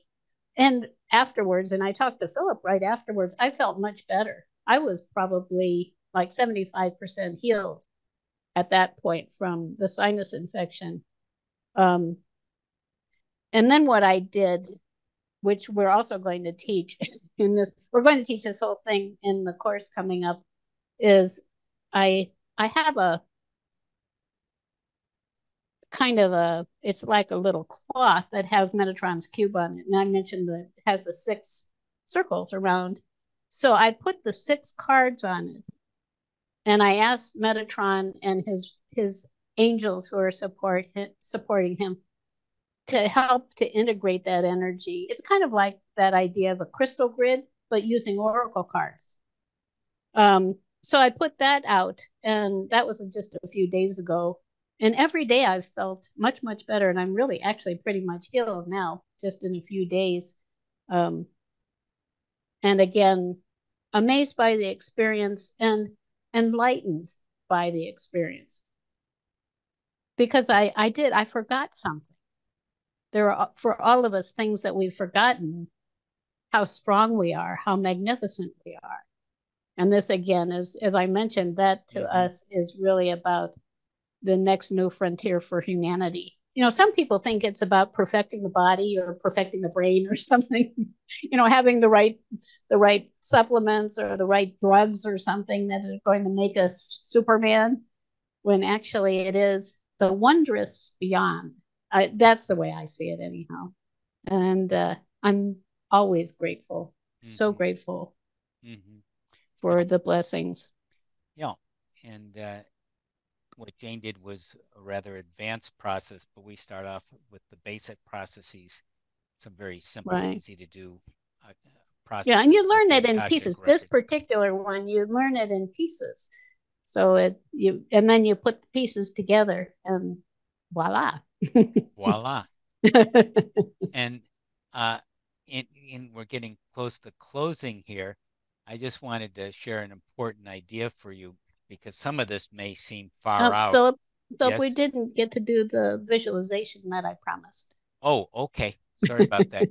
And afterwards, and I talked to Philip right afterwards, I felt much better. I was probably like 75% healed at that point from the sinus infection. And then what I did, which we're also going to teach in this, we're going to teach this whole thing in the course coming up, is I have a kind of a, it's like a little cloth that has Metatron's cube on it. And I mentioned that it has the 6 circles around. So I put the 6 cards on it. And I asked Metatron and his angels who are supporting him to help to integrate that energy. It's kind of like that idea of a crystal grid, but using oracle cards. So I put that out, and that was just a few days ago. And every day I've felt much, much better. And I'm really actually pretty much healed now, just in a few days. And again, amazed by the experience and enlightened by the experience. Because I forgot something. There are, for all of us, things that we've forgotten, how strong we are, how magnificent we are. And this, again, is, as I mentioned, that to us is really about the next new frontier for humanity. You know, some people think it's about perfecting the body or perfecting the brain or something, you know, having the right supplements or the right drugs or something that is going to make us Superman, when actually it is the wondrous beyond. That's the way I see it anyhow. And I'm always grateful, so grateful for the blessings. Yeah. And what Jane did was a rather advanced process, but we start off with the basic processes, some very simple, easy to do process. Yeah, and you learn it in pieces. This particular one, you learn it in pieces. So and then you put the pieces together, and voila. Voila. And in we're getting close to closing here. I just wanted to share an important idea for you, because some of this may seem far out. Philip, yes? We didn't get to do the visualization that I promised. Oh, okay. Sorry about that.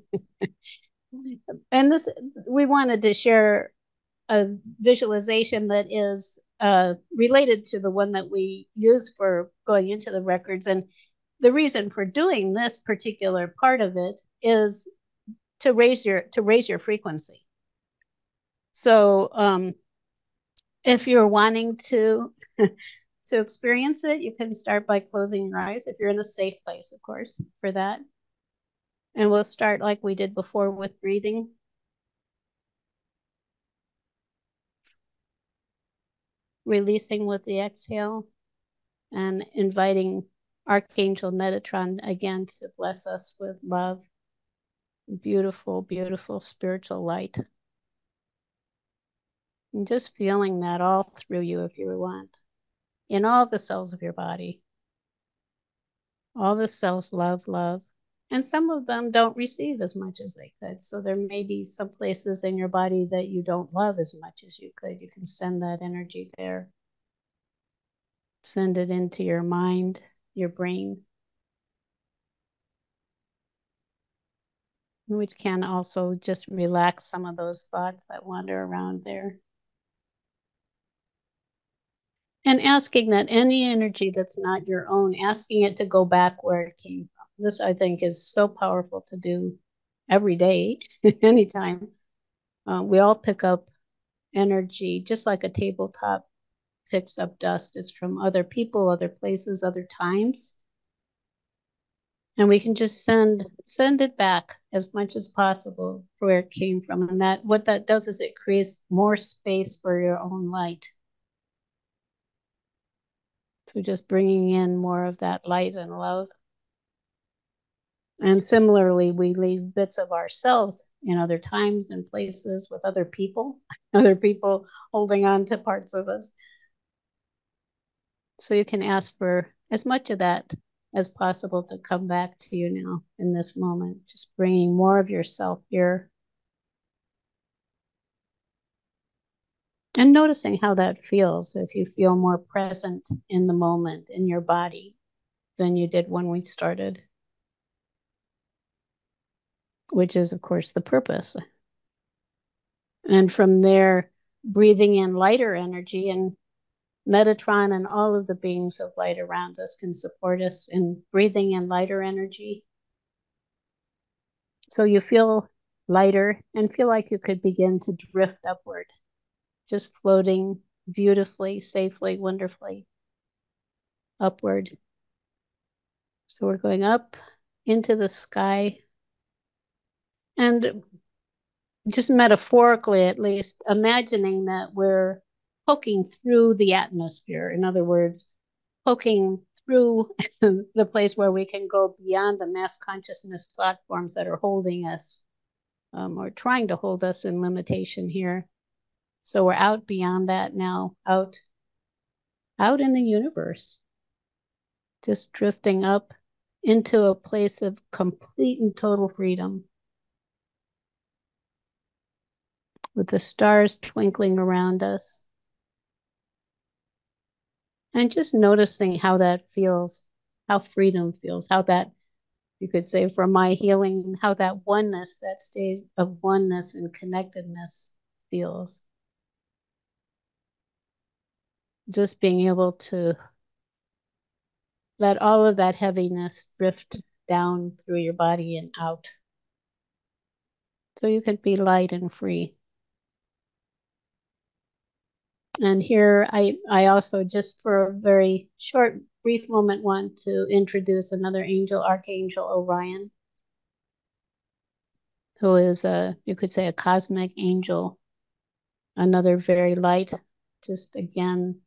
And this, we wanted to share a visualization that is related to the one that we use for going into the records. And the reason for doing this particular part of it is to raise your frequency. So, if you're wanting to experience it, you can start by closing your eyes, if you're in a safe place, of course, for that. And we'll start like we did before with breathing. Releasing with the exhale and inviting Archangel Metatron again to bless us with love, beautiful, beautiful spiritual light. And just feeling that all through you, if you want, in all the cells of your body. All the cells love. And some of them don't receive as much as they could. So there may be some places in your body that you don't love as much as you could. You can send that energy there. Send it into your mind, your brain. We can also just relax some of those thoughts that wander around there. And asking that any energy that's not your own, asking it to go back where it came from. This, I think, is so powerful to do every day, anytime. We all pick up energy, just like a tabletop picks up dust. It's from other people, other places, other times. And we can just send it back as much as possible where it came from. And that what that does is it creates more space for your own light. So just bringing in more of that light and love. And similarly, we leave bits of ourselves in other times and places with other people holding on to parts of us. So you can ask for as much of that as possible to come back to you now in this moment, just bringing more of yourself here. And noticing how that feels, if you feel more present in the moment, in your body, than you did when we started. Which is, of course, the purpose. And from there, breathing in lighter energy, and Metatron and all of the beings of light around us can support us in breathing in lighter energy. So you feel lighter and feel like you could begin to drift upward. Just floating beautifully, safely, wonderfully upward. So we're going up into the sky. And just metaphorically, at least, imagining that we're poking through the atmosphere. In other words, poking through the place where we can go beyond the mass consciousness thought forms that are holding us or trying to hold us in limitation here. So we're out beyond that now, out in the universe, just drifting up into a place of complete and total freedom, with the stars twinkling around us, and just noticing how that feels, how freedom feels, how that, you could say for my healing, how that oneness, that state of oneness and connectedness feels. Just being able to let all of that heaviness drift down through your body and out. So you can be light and free. And here I also, just for a very short, brief moment, want to introduce another angel, Archangel Orion, who is a, you could say, a cosmic angel, another very light, just again,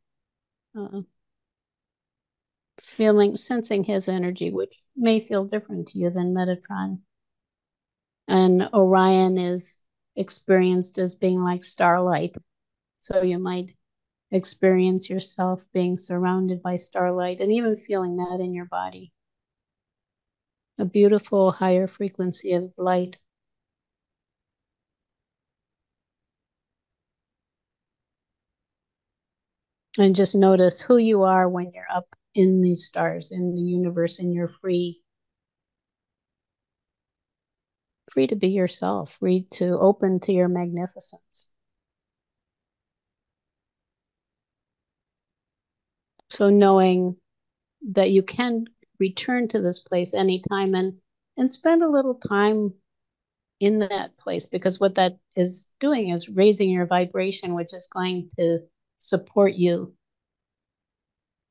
feeling, sensing his energy, which may feel different to you than Metatron. And Orion is experienced as being like starlight. So you might experience yourself being surrounded by starlight and even feeling that in your body. A beautiful higher frequency of light. And just notice who you are when you're up in these stars, in the universe, and you're free. Free to be yourself, free to open to your magnificence. So knowing that you can return to this place anytime and spend a little time in that place, because what that is doing is raising your vibration, which is going to support you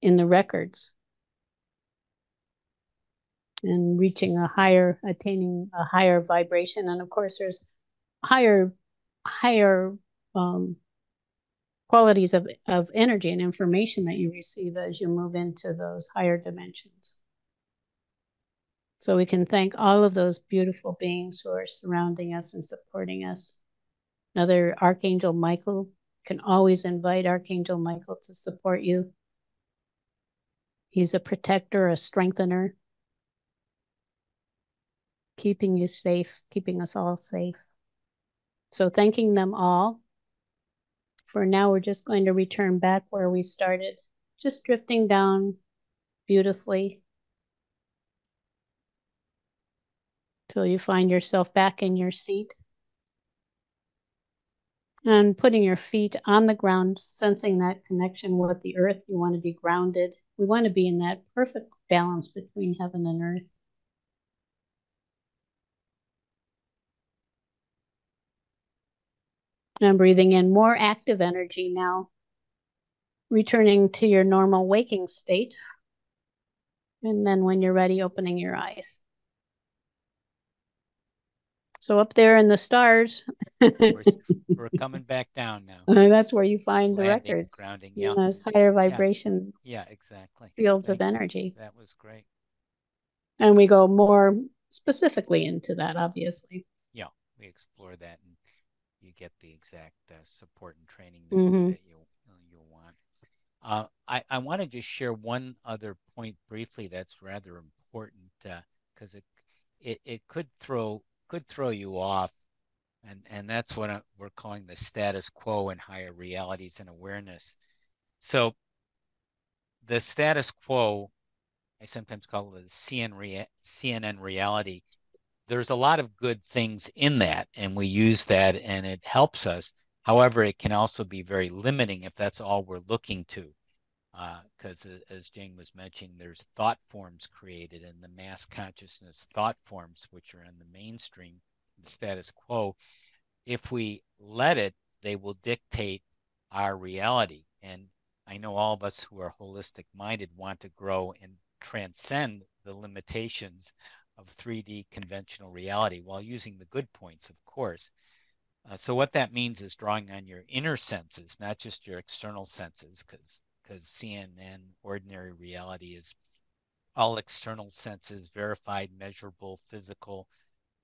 in the records and reaching a higher, attaining a higher vibration. And of course, there's higher qualities of energy and information that you receive as you move into those higher dimensions. So we can thank all of those beautiful beings who are surrounding us and supporting us. Another, Archangel Michael. Can always invite Archangel Michael to support you. He's a protector, a strengthener, keeping you safe, keeping us all safe. So thanking them all. For now, we're just going to return back where we started, just drifting down beautifully till you find yourself back in your seat. And putting your feet on the ground, sensing that connection with the earth. You want to be grounded. We want to be in that perfect balance between heaven and earth. And breathing in more active energy now. Returning to your normal waking state. And then when you're ready, opening your eyes. So up there in the stars, we're coming back down now. That's where you find the records, grounding, yeah. Those higher vibration, yeah, exactly. Fields of energy. That was great. And we go more specifically into that, obviously. Yeah, we explore that and you get the exact support and training that, that you want. I want to just share one other point briefly that's rather important, because it could throw you off, and that's what we're calling the status quo in higher realities and awareness. So the status quo, I sometimes call it the CNN reality. There's a lot of good things in that, and we use that, and it helps us. However, it can also be very limiting if that's all we're looking to, because as Jane was mentioning, there's thought forms created in the mass consciousness, thought forms which are in the mainstream, the status quo. If we let it, they will dictate our reality. And I know all of us who are holistic-minded want to grow and transcend the limitations of 3D conventional reality while using the good points, of course. So what that means is drawing on your inner senses, not just your external senses, because CNN, ordinary reality, is all external senses, verified, measurable, physical,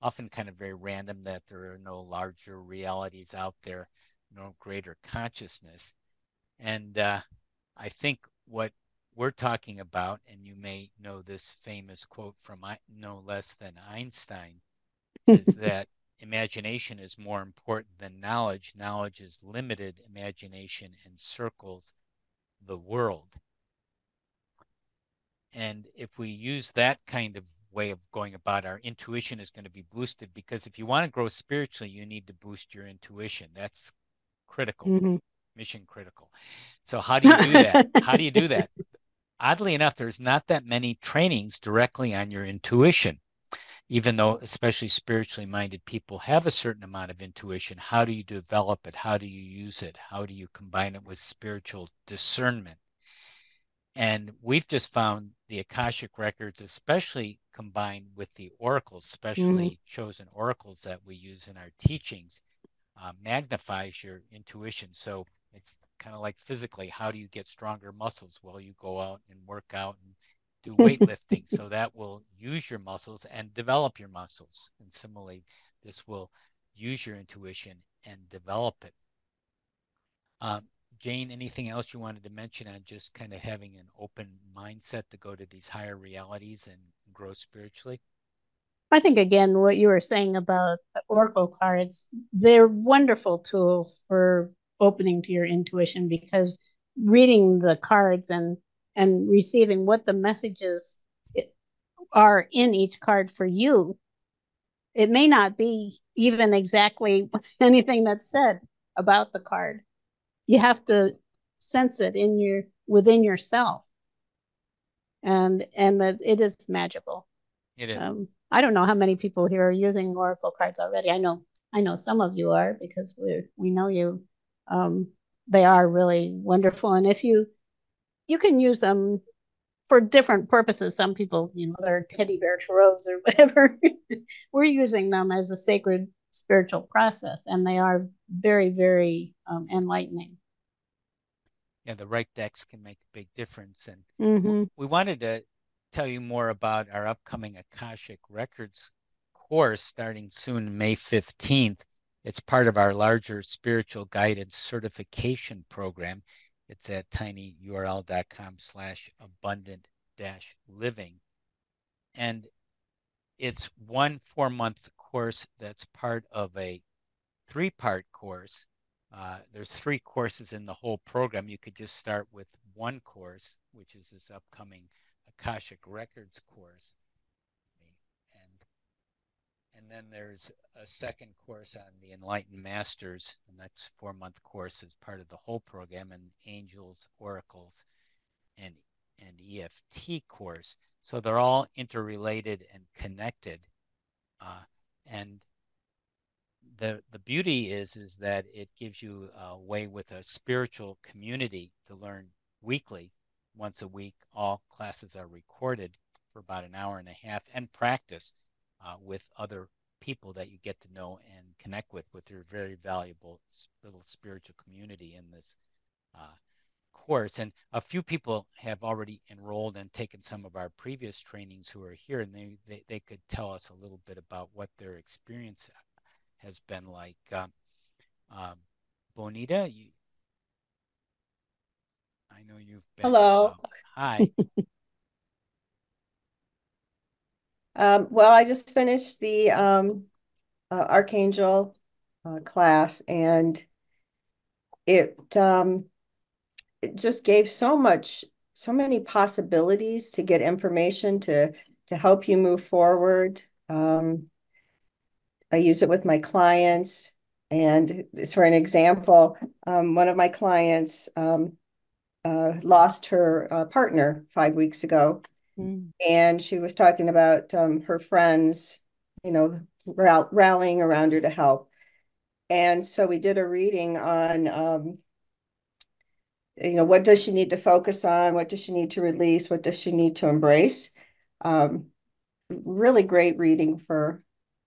often kind of very random, that there are no larger realities out there, no greater consciousness. And I think what we're talking about, and you may know this famous quote from no less than Einstein, is that imagination is more important than knowledge. Knowledge is limited. Imagination encircles the world. And if we use that kind of way of going about, our intuition is going to be boosted, because if you want to grow spiritually, you need to boost your intuition. That's critical, mission critical. So how do you do that? How do you do that? Oddly enough, there's not that many trainings directly on your intuition, even though especially spiritually minded people have a certain amount of intuition. How do you develop it? How do you use it? How do you combine it with spiritual discernment? And we've just found the Akashic Records, especially combined with the oracles, especially chosen oracles that we use in our teachings, magnifies your intuition. So it's kind of like physically, how do you get stronger muscles? Well, you go out and work out and do weightlifting. So that will use your muscles and develop your muscles. And similarly, this will use your intuition and develop it. Jane, anything else you wanted to mention on just kind of having an open mindset to go to these higher realities and grow spiritually? I think, again, what you were saying about the oracle cards, they're wonderful tools for opening to your intuition, because reading the cards and receiving what the messages are in each card for you, it may not be even exactly anything that's said about the card. You have to sense it in within yourself, and that it is magical. It is. I don't know how many people here are using oracle cards already. I know some of you are, because we know you. They are really wonderful, and if you can use them for different purposes. Some people, they're teddy bear tarots or whatever. We're using them as a sacred spiritual process, and they are very, very enlightening. Yeah, the right decks can make a big difference. And we wanted to tell you more about our upcoming Akashic Records course starting soon, May 15th. It's part of our larger spiritual guidance certification program. It's at tinyurl.com/abundant-living. And it's one 4-month course that's part of a 3-part course. There's 3 courses in the whole program. You could just start with one course, which is this upcoming Akashic Records course. And then there's a second course on the Enlightened Masters, and that's a 4-month course as part of the whole program, and Angels, Oracles, and EFT course. So they're all interrelated and connected. And the beauty is that it gives you a way with a spiritual community to learn weekly, once a week. All classes are recorded for about an hour and a half, and practice with other people that you get to know and connect with your very valuable little spiritual community in this course. And a few people have already enrolled and taken some of our previous trainings who are here, and they could tell us a little bit about what their experience has been like. Bonita, I know you've been. Hello. Hi. Well, I just finished the Archangel class, and it just gave so many possibilities to get information to help you move forward. I use it with my clients, and for an example, one of my clients lost her partner 5 weeks ago, and she was talking about her friends, you know, rallying around her to help. And so we did a reading on, you know, what does she need to focus on? What does she need to release? What does she need to embrace? Really great reading for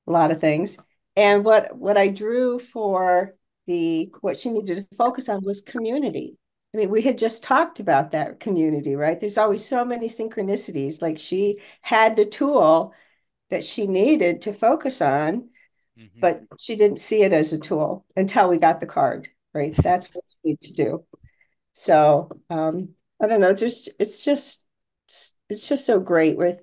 a lot of things. And what I drew for what she needed to focus on was community. I mean, we had just talked about that community, right? There's always so many synchronicities. Like, she had the tool that she needed to focus on, but she didn't see it as a tool until we got the card, right? That's what we need to do. So I don't know, it's just so great with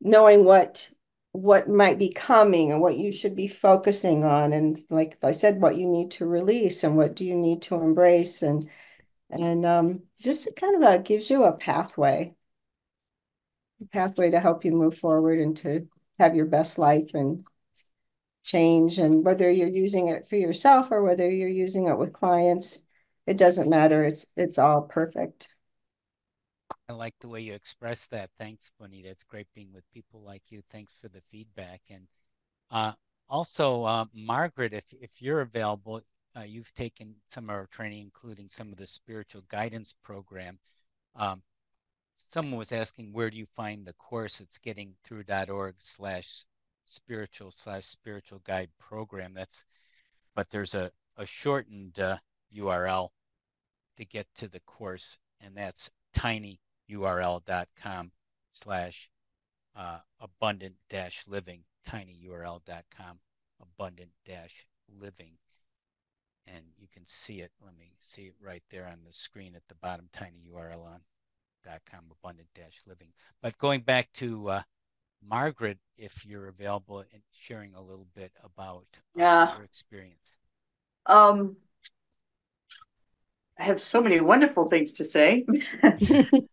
knowing what might be coming and what you should be focusing on. And like I said, what you need to release and what do you need to embrace. And just kind of gives you a pathway to help you move forward and to have your best life and change. And whether you're using it for yourself or whether you're using it with clients, it doesn't matter. It's all perfect. I like the way you express that. Thanks, Bonita. It's great being with people like you. Thanks for the feedback. And also, Margaret, if you're available, you've taken some of our training, including some of the spiritual guidance program. Someone was asking, where do you find the course? It's gettingthrough.org/spiritual/spiritual guide program. But there's a shortened URL to get to the course, and that's tinyurl.com/abundant-living, tinyurl.com/abundant-living. And you can see it. Let me see it right there on the screen at the bottom, tinyurl.com/abundant-living. But going back to Margaret, if you're available and sharing a little bit about your experience. I have so many wonderful things to say.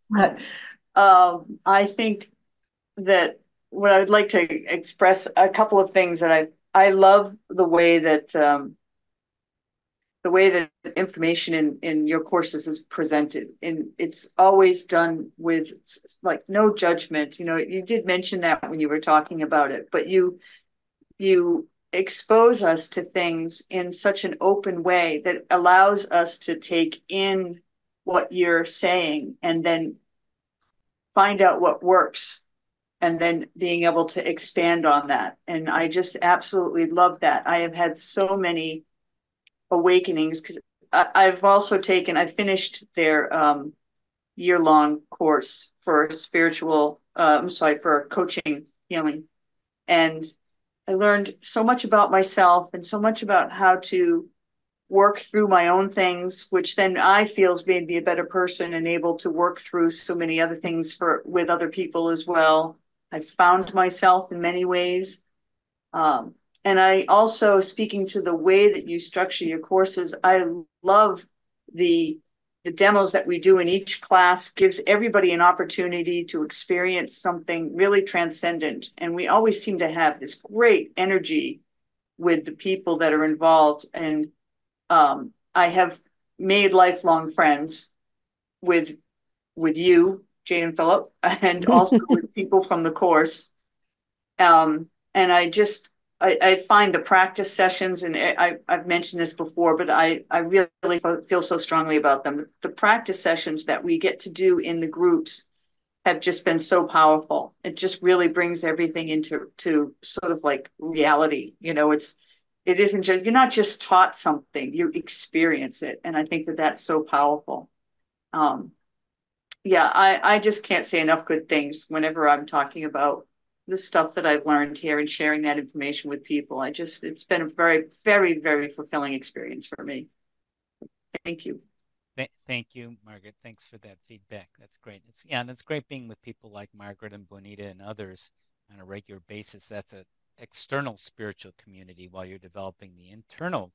But, I think that what I would like to express a couple of things that I love the way that information in your courses is presented, and it's always done with like no judgment. You know, you did mention that when you were talking about it, but you expose us to things in such an open way that allows us to take in what you're saying and then find out what works and then being able to expand on that. And I just absolutely love that. I have had so many awakenings because I've also I finished their year-long course for spiritual, for coaching, healing. And I learned so much about myself and so much about how to work through my own things, which then I feel made me a better person and able to work through so many other things with other people as well. I found myself in many ways. And I also, speaking to the way that you structure your courses, I love the demos that we do in each class. Gives everybody an opportunity to experience something really transcendent. And we always seem to have this great energy with the people that are involved. And I have made lifelong friends with you, Jane and Philip, and also with people from the course. And I find the practice sessions, and I've mentioned this before, but I really feel so strongly about them. The practice sessions that we get to do in the groups have just been so powerful. It just really brings everything into sort of like reality. You know, it isn't just, you're not just taught something, you experience it. And I think that that's so powerful. I just can't say enough good things whenever I'm talking about the stuff that I've learned here and sharing that information with people. It's been a very, very, very fulfilling experience for me. Thank you. Thank you, Margaret. Thanks for that feedback. That's great. And it's great being with people like Margaret and Bonita and others on a regular basis. That's an external spiritual community while you're developing the internal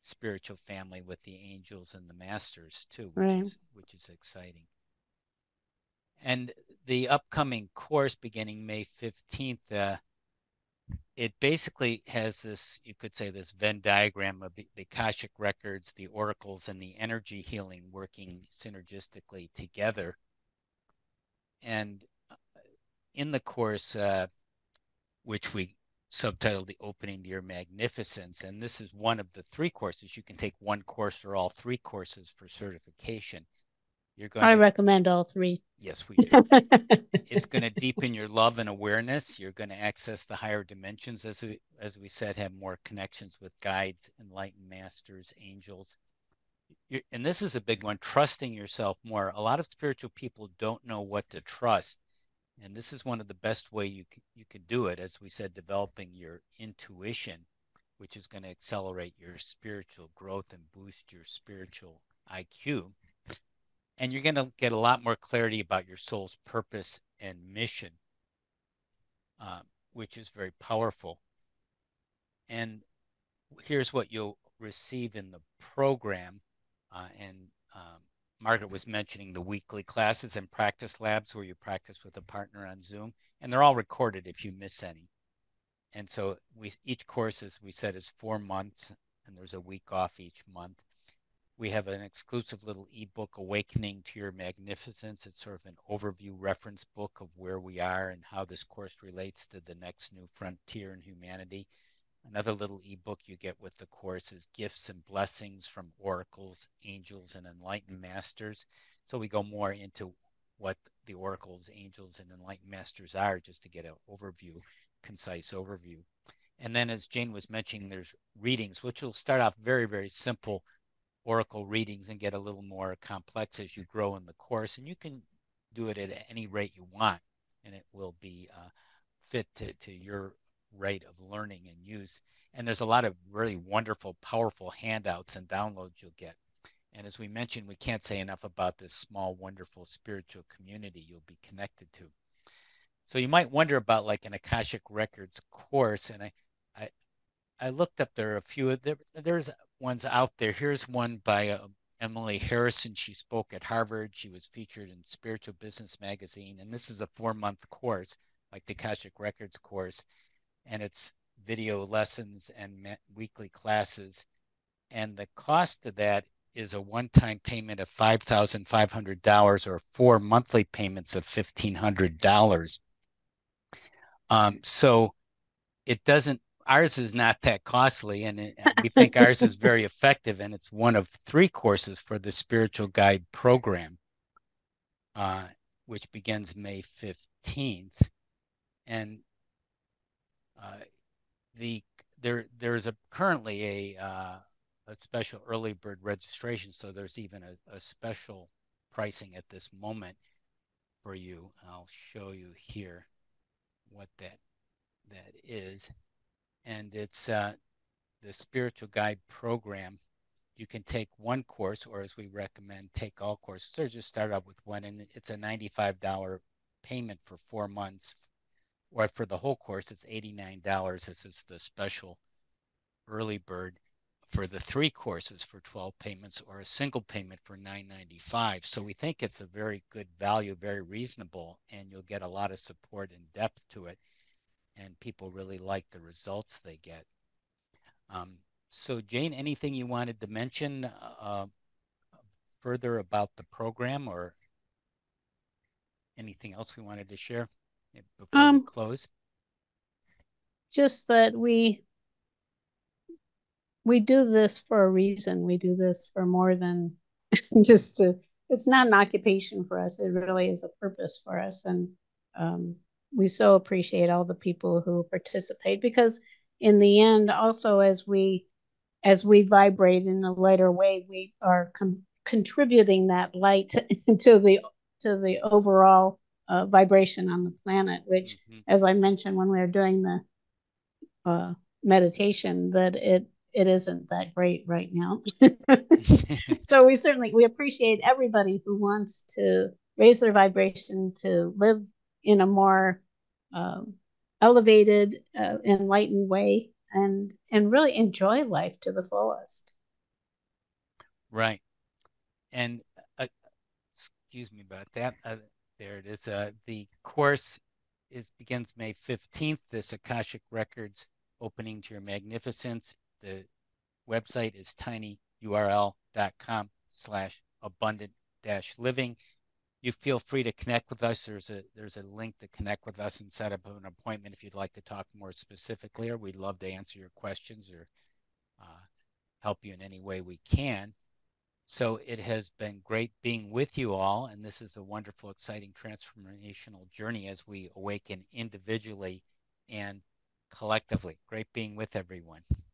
spiritual family with the angels and the masters too, which is exciting. And the upcoming course beginning May 15th, it basically has this, you could say, this Venn diagram of the Akashic Records, the oracles, and the energy healing working synergistically together. And in the course, which we subtitled The Opening to Your Magnificence, and this is one of the three courses. You can take one course or all three courses for certification. I recommend all three. Yes, we do. It's going to deepen your love and awareness. You're going to access the higher dimensions, as we said, have more connections with guides, enlightened masters, angels. And this is a big one, trusting yourself more. A lot of spiritual people don't know what to trust. And this is one of the best way you could do it, as we said, developing your intuition, which is going to accelerate your spiritual growth and boost your spiritual IQ. And you're going to get a lot more clarity about your soul's purpose and mission, which is very powerful. And here's what you'll receive in the program. Margaret was mentioning the weekly classes and practice labs where you practice with a partner on Zoom. And they're all recorded if you miss any. And so each course, as we said, is 4 months, and there's a week off each month. We have an exclusive little ebook, Awakening to Your Magnificence. It's sort of an overview reference book of where we are and how this course relates to the next new frontier in humanity. Another little ebook you get with the course is Gifts and Blessings from Oracles, Angels, and Enlightened Masters. So we go more into what the oracles, angels, and enlightened masters are, just to get an overview, concise overview. And then, as Jane was mentioning, there's readings, which will start off very, very simple oracle readings and get a little more complex as you grow in the course. And you can do it at any rate you want, and it will be fit to your rate of learning and use. And there's a lot of really wonderful, powerful handouts and downloads you'll get. And as we mentioned, we can't say enough about this small, wonderful spiritual community you'll be connected to. So you might wonder about like an Akashic Records course, and I looked up, there are a few of them. There's ones out there. Here's one by Emily Harrison. She spoke at Harvard. She was featured in Spiritual Business Magazine, and this is a 4-month course, like the Akashic Records course, and it's video lessons and weekly classes. And the cost of that is a one-time payment of $5,500 or 4 monthly payments of $1,500. So it doesn't, ours is not that costly, and we think ours is very effective, and it's one of 3 courses for the Spiritual Guide program, which begins May 15th. And there's currently a special early bird registration, so there's even a special pricing at this moment for you. I'll show you here what that is. And it's the Spiritual Guide program. You can take one course, or as we recommend, take all courses. So just start out with one, and it's a $95 payment for 4 months. Or for the whole course, it's $89. This is the special early bird for the 3 courses for 12 payments, or a single payment for $9.95. So we think it's a very good value, very reasonable, and you'll get a lot of support and depth to it. And people really like the results they get. So Jane, anything you wanted to mention further about the program, or anything else we wanted to share before we close? Just that we do this for a reason. We do this for more than just to, it's not an occupation for us. It really is a purpose for us. And we so appreciate all the people who participate, because in the end, also, as we vibrate in a lighter way, we are contributing that light to the overall vibration on the planet, which, mm-hmm. as I mentioned when we were doing the meditation, that it isn't that great right now. So we appreciate everybody who wants to raise their vibration to live in a more elevated, enlightened way, and really enjoy life to the fullest. Right. And excuse me about that. There it is. The course begins May 15th. This Akashic Records Opening to Your Magnificence. The website is tinyurl.com/abundant-living. You feel free to connect with us. There's a link to connect with us and set up an appointment if you'd like to talk more specifically, or we'd love to answer your questions or help you in any way we can. So it has been great being with you all, and this is a wonderful, exciting, transformational journey as we awaken individually and collectively. Great being with everyone.